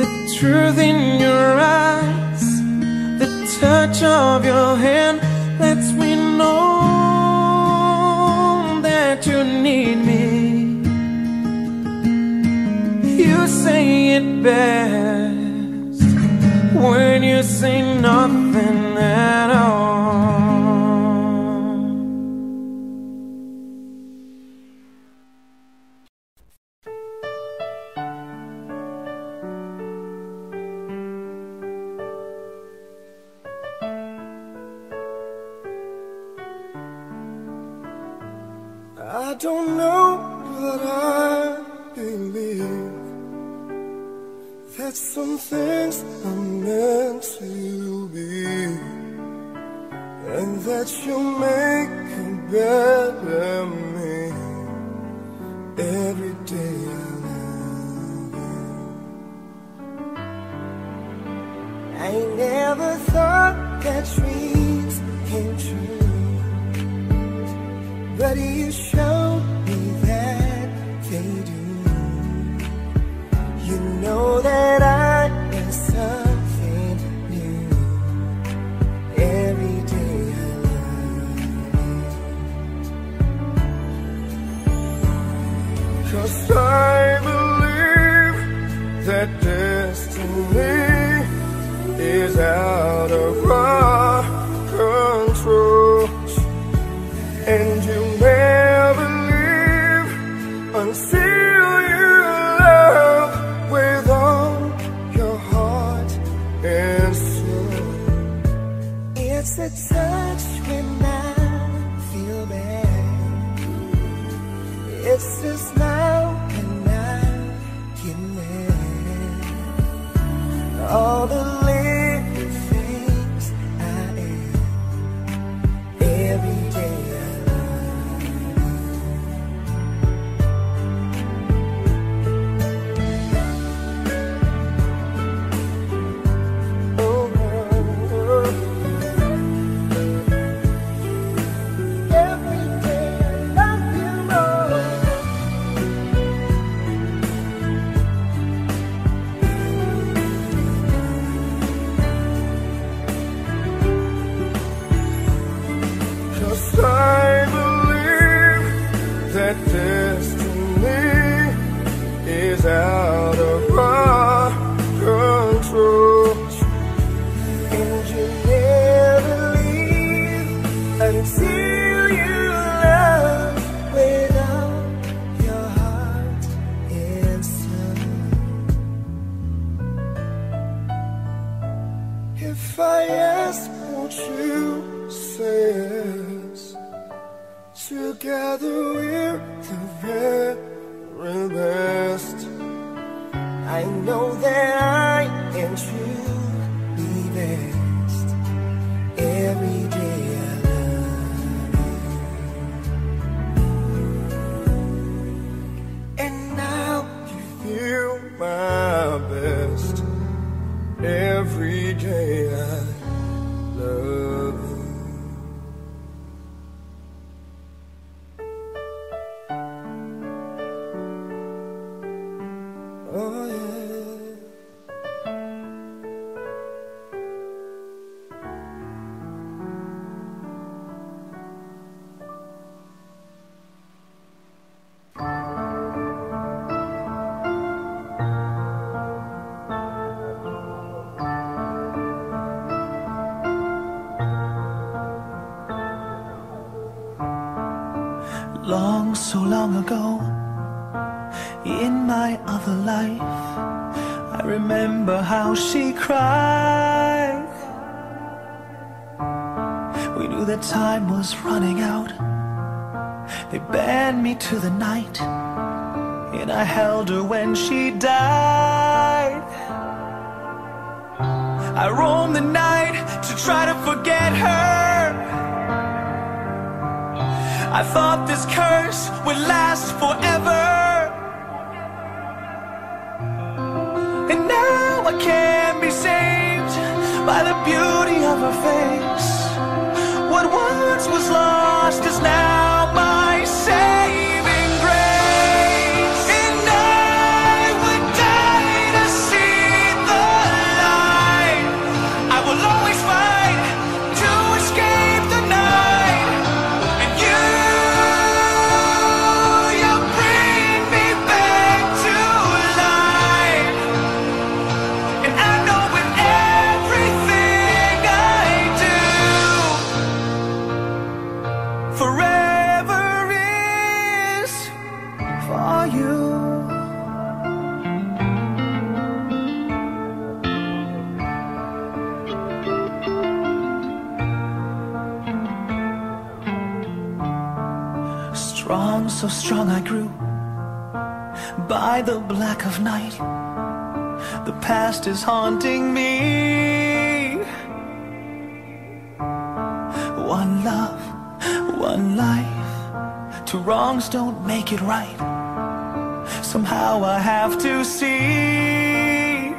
the truth in your eyes, the touch of your hand lets me know that you need me. You say it best when you say nothing at all. I don't know, but I believe that some things are meant to be, and that you'll make a better me every day I love you. I never thought that dreams came true, but you showed me that they do. You know that I am something new every day I love you. 'Cause I believe that destiny is out of our control, and you until you love with all your heart and soul. It's a touch when I feel bad, it's a smile when I get mad. All the little things I am every day. Long, so long ago, in my other life, I remember how she cried. We knew that time was running out. They banned me to the night, and I held her when she died. I roamed the night to try to forget her. I thought this curse would last forever, and now I can't be saved by the beauty of her face. What once was lost is now my saving grace, and I would die to see the light. I will always fight to escape the night. Strong, so strong I grew by the black of night. The past is haunting me. One love, one life. Two wrongs don't make it right. Somehow I have to see.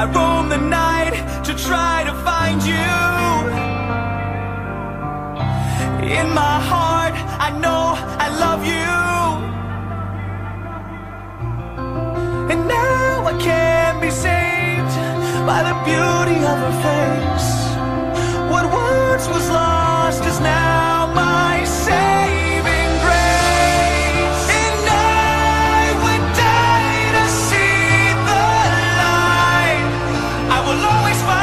I roam the night to try to find you. In my heart, I know I love you, and now I can't be saved by the beauty of her face. What once was lost is now my saving grace, and I would die to see the light. I will always find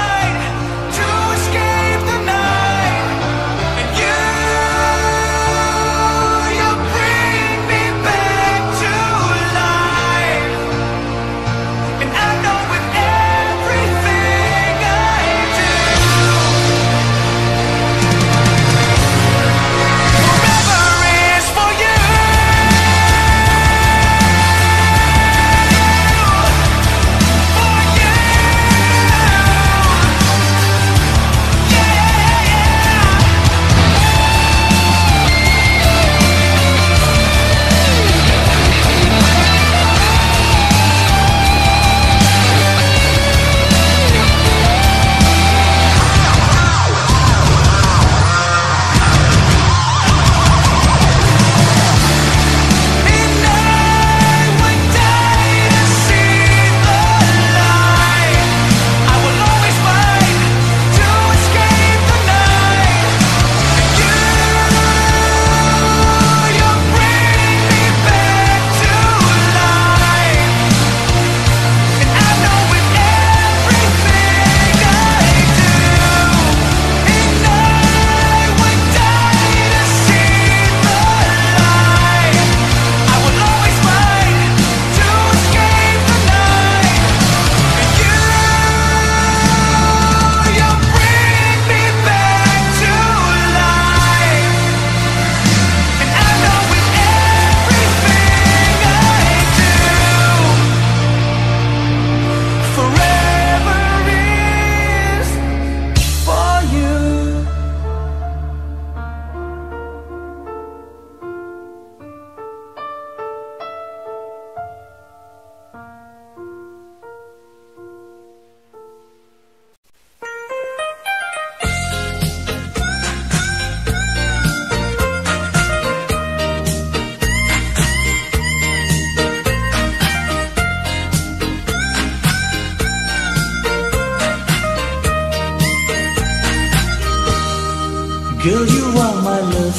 Girl, you are my love,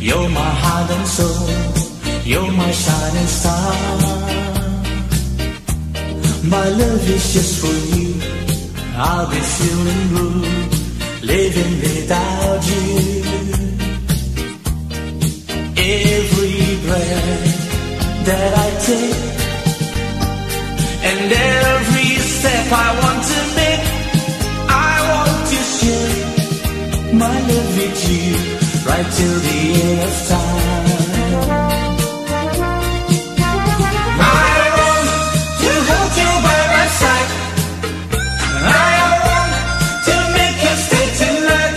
you're my heart and soul, you're my shining star. My love is just for you, I'll be feeling blue, living without you. Every breath that I take, and every step I want to make, I want to share my love with you, right till the end of time. I want to hold you by my side, I want to make you stay tonight.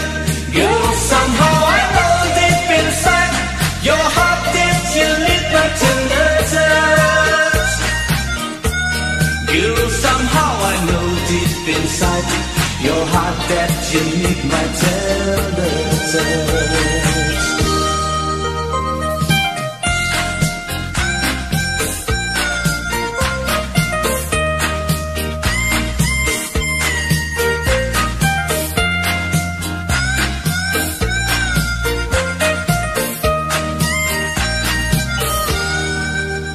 Girl, somehow I know deep inside your heart that you need my tender touch. Girl, somehow I know deep inside your heart that you need my tender touch.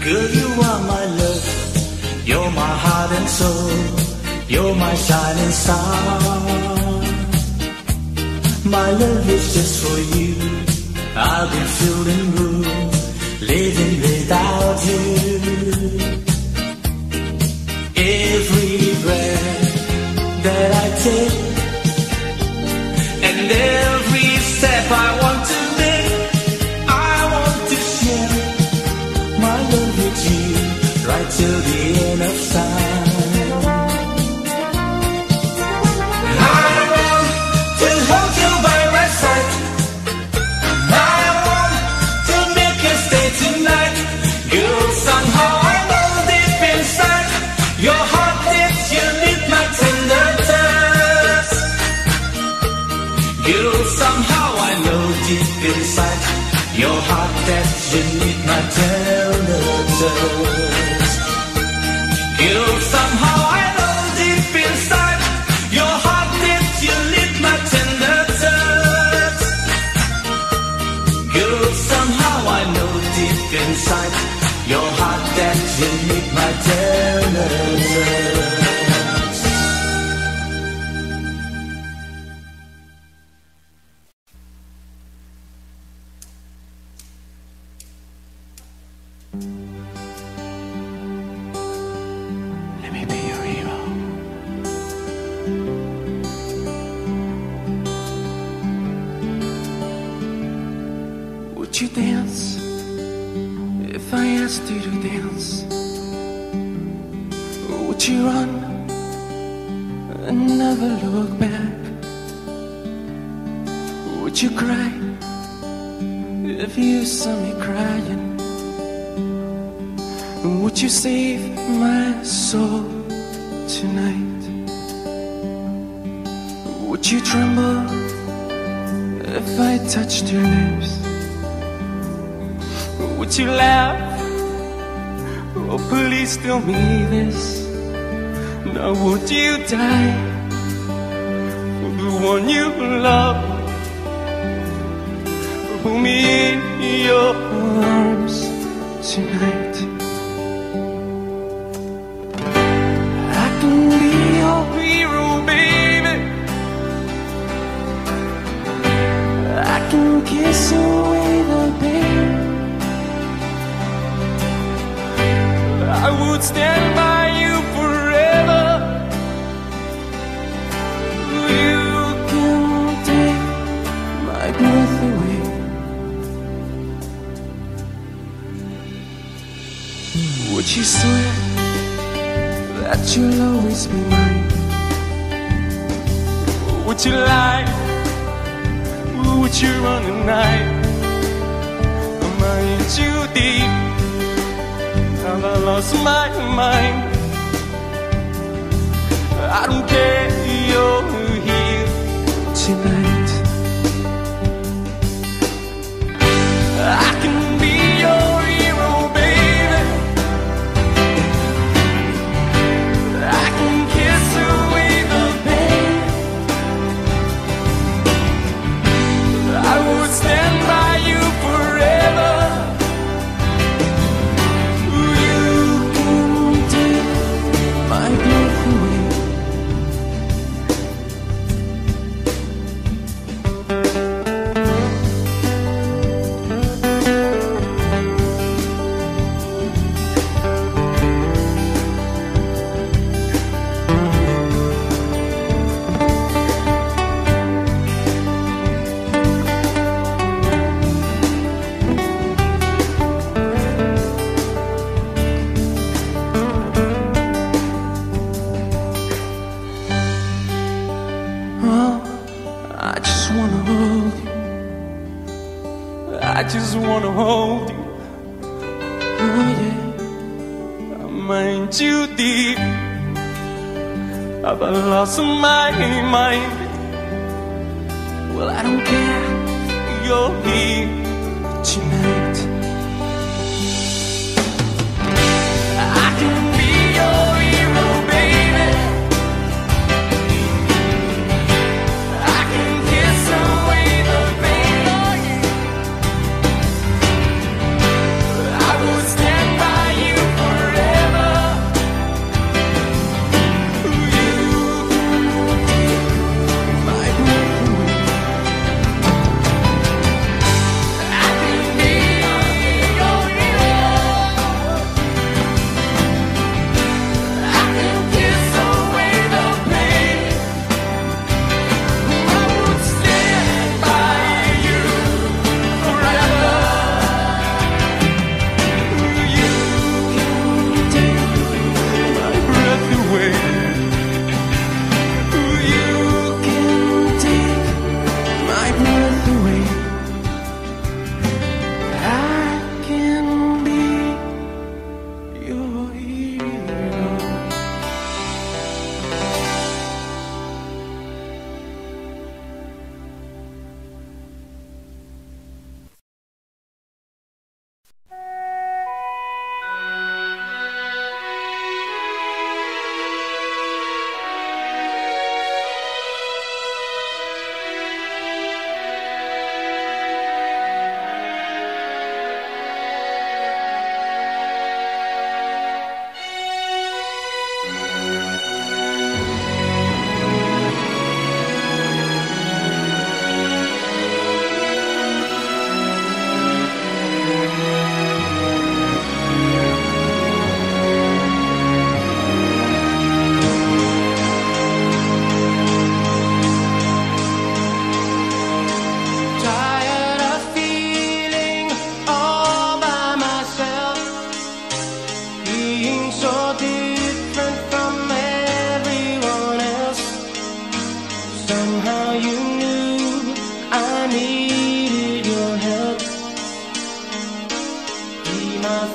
Girl, you are my love, you're my heart and soul, you're my shining star. My love is just for you, I'll be feeling blue, living without you. Every breath that I take, and every step I want to make, I want to share my love with you, right till the end of time. Somehow I know deep inside your heart that you need my tender touch. Girl, somehow I know deep inside your heart that you need my tender touch. Girl, somehow I know deep inside your heart that you need my tender touch. Tell me this, now would you die for the one you love? Hold me in your arms tonight. I can be your hero, baby, I can kiss away the pain, I would stand by you forever. You can take my breath away. Would you swear that you'll always be mine? Would you lie? Would you run at night? Am I in too deep? Have I lost my mind? I don't care, you're here tonight. I can be your hero, baby, I can kiss away the pain, hold you. Oh yeah, I mind you deep. I've lost my mind. Well, I don't care. You're here tonight. I can be your hero, baby. I can kiss away the pain. I will stand by you forever. You, my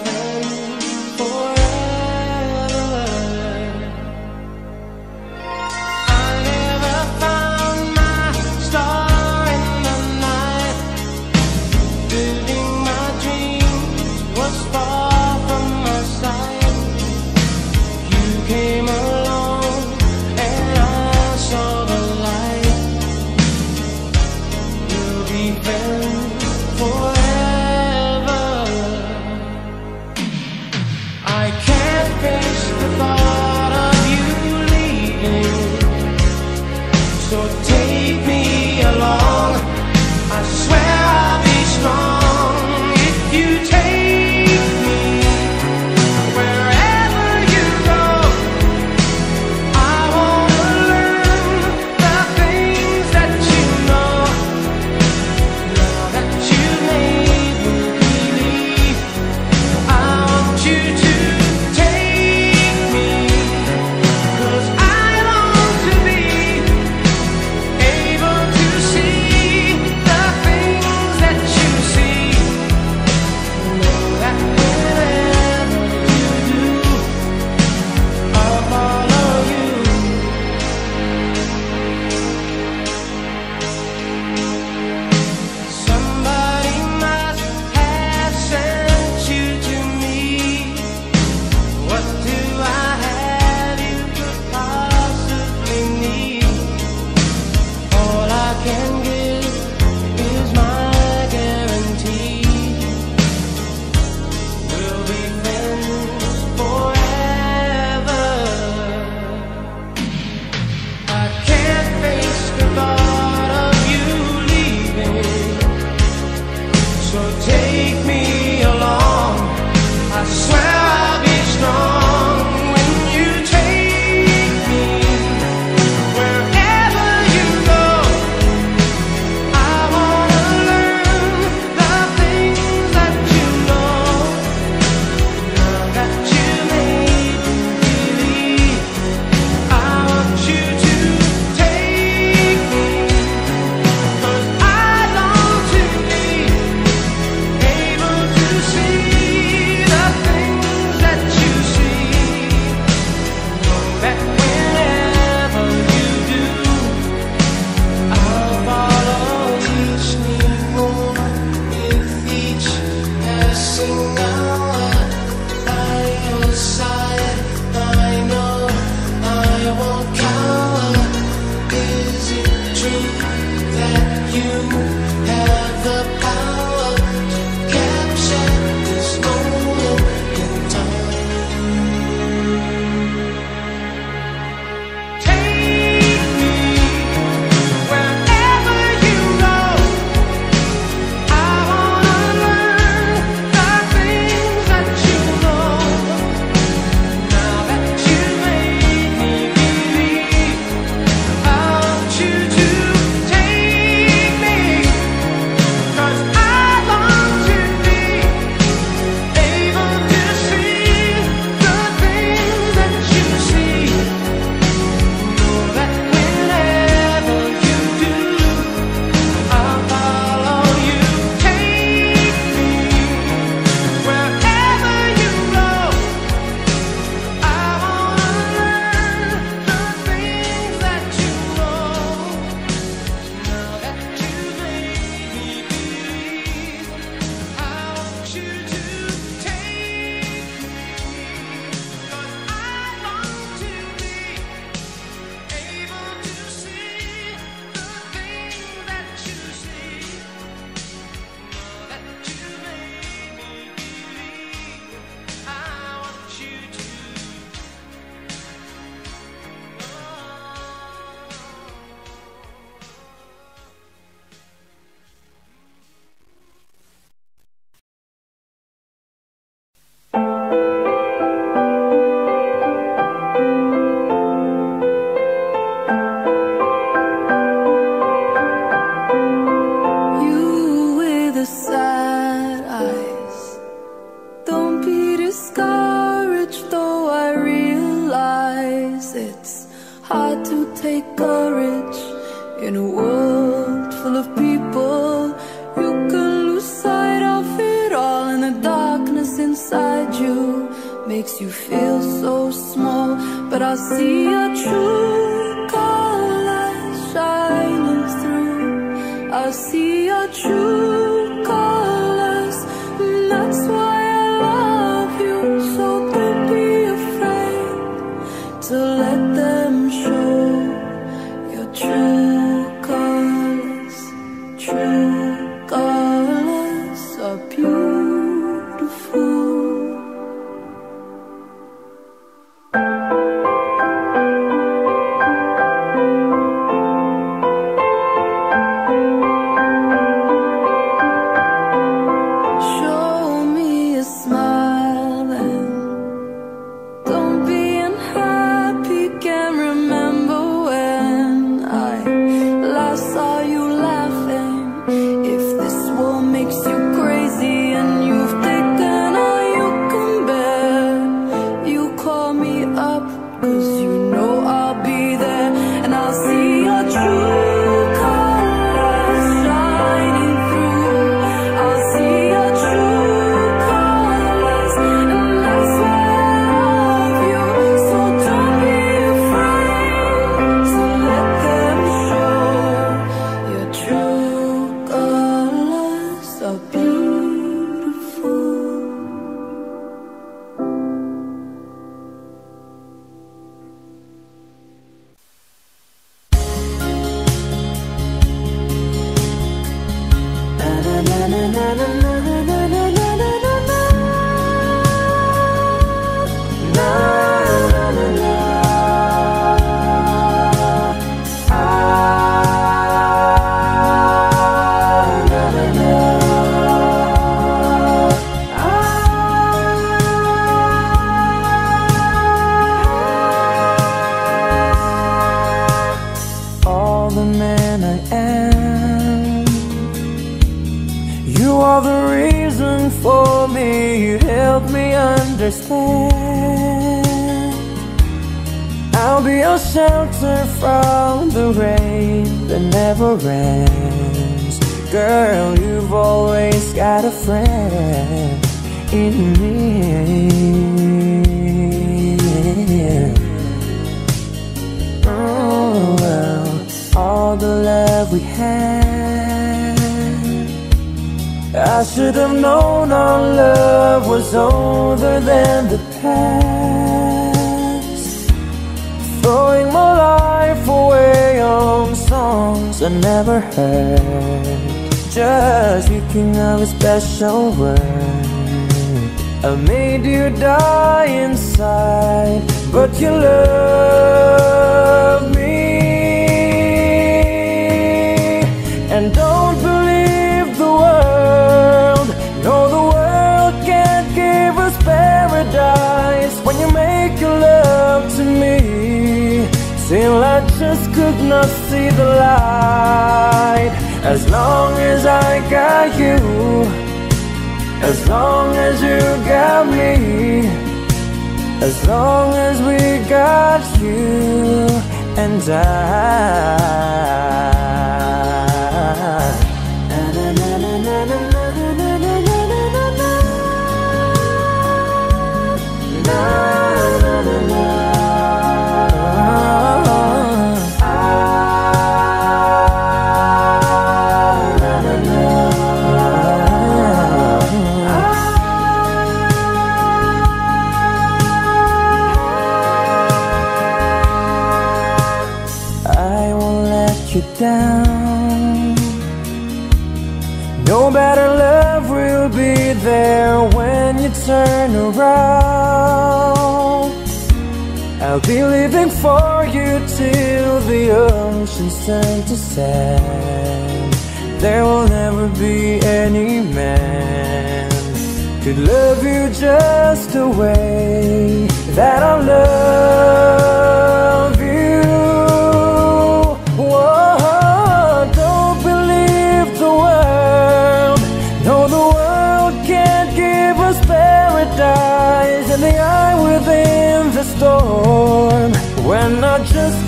girl. In a world full of people, you can lose sight of it all, and the darkness inside you makes you feel so small. But I see your true colors shining through. I see your true colors, and that's why I love you. So don't be afraid to let them show your true colors are beautiful.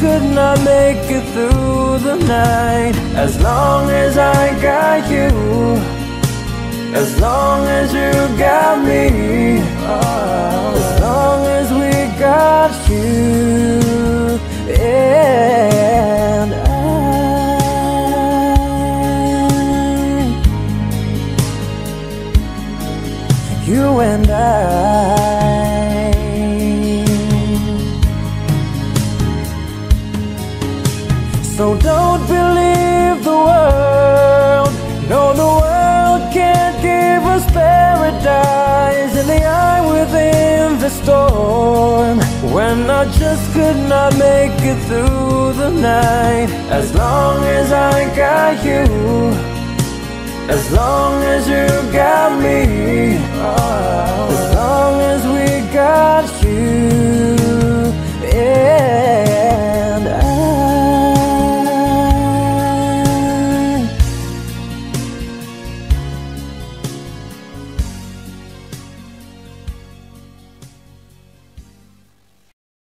Could not make it through the night. As long as I got you, as long as you got me, as long as we got you, and I, you and I. So don't believe the world. No, the world can't give us paradise. In the eye within the storm, when I just could not make it through the night. As long as I got you, as long as you got me, as long as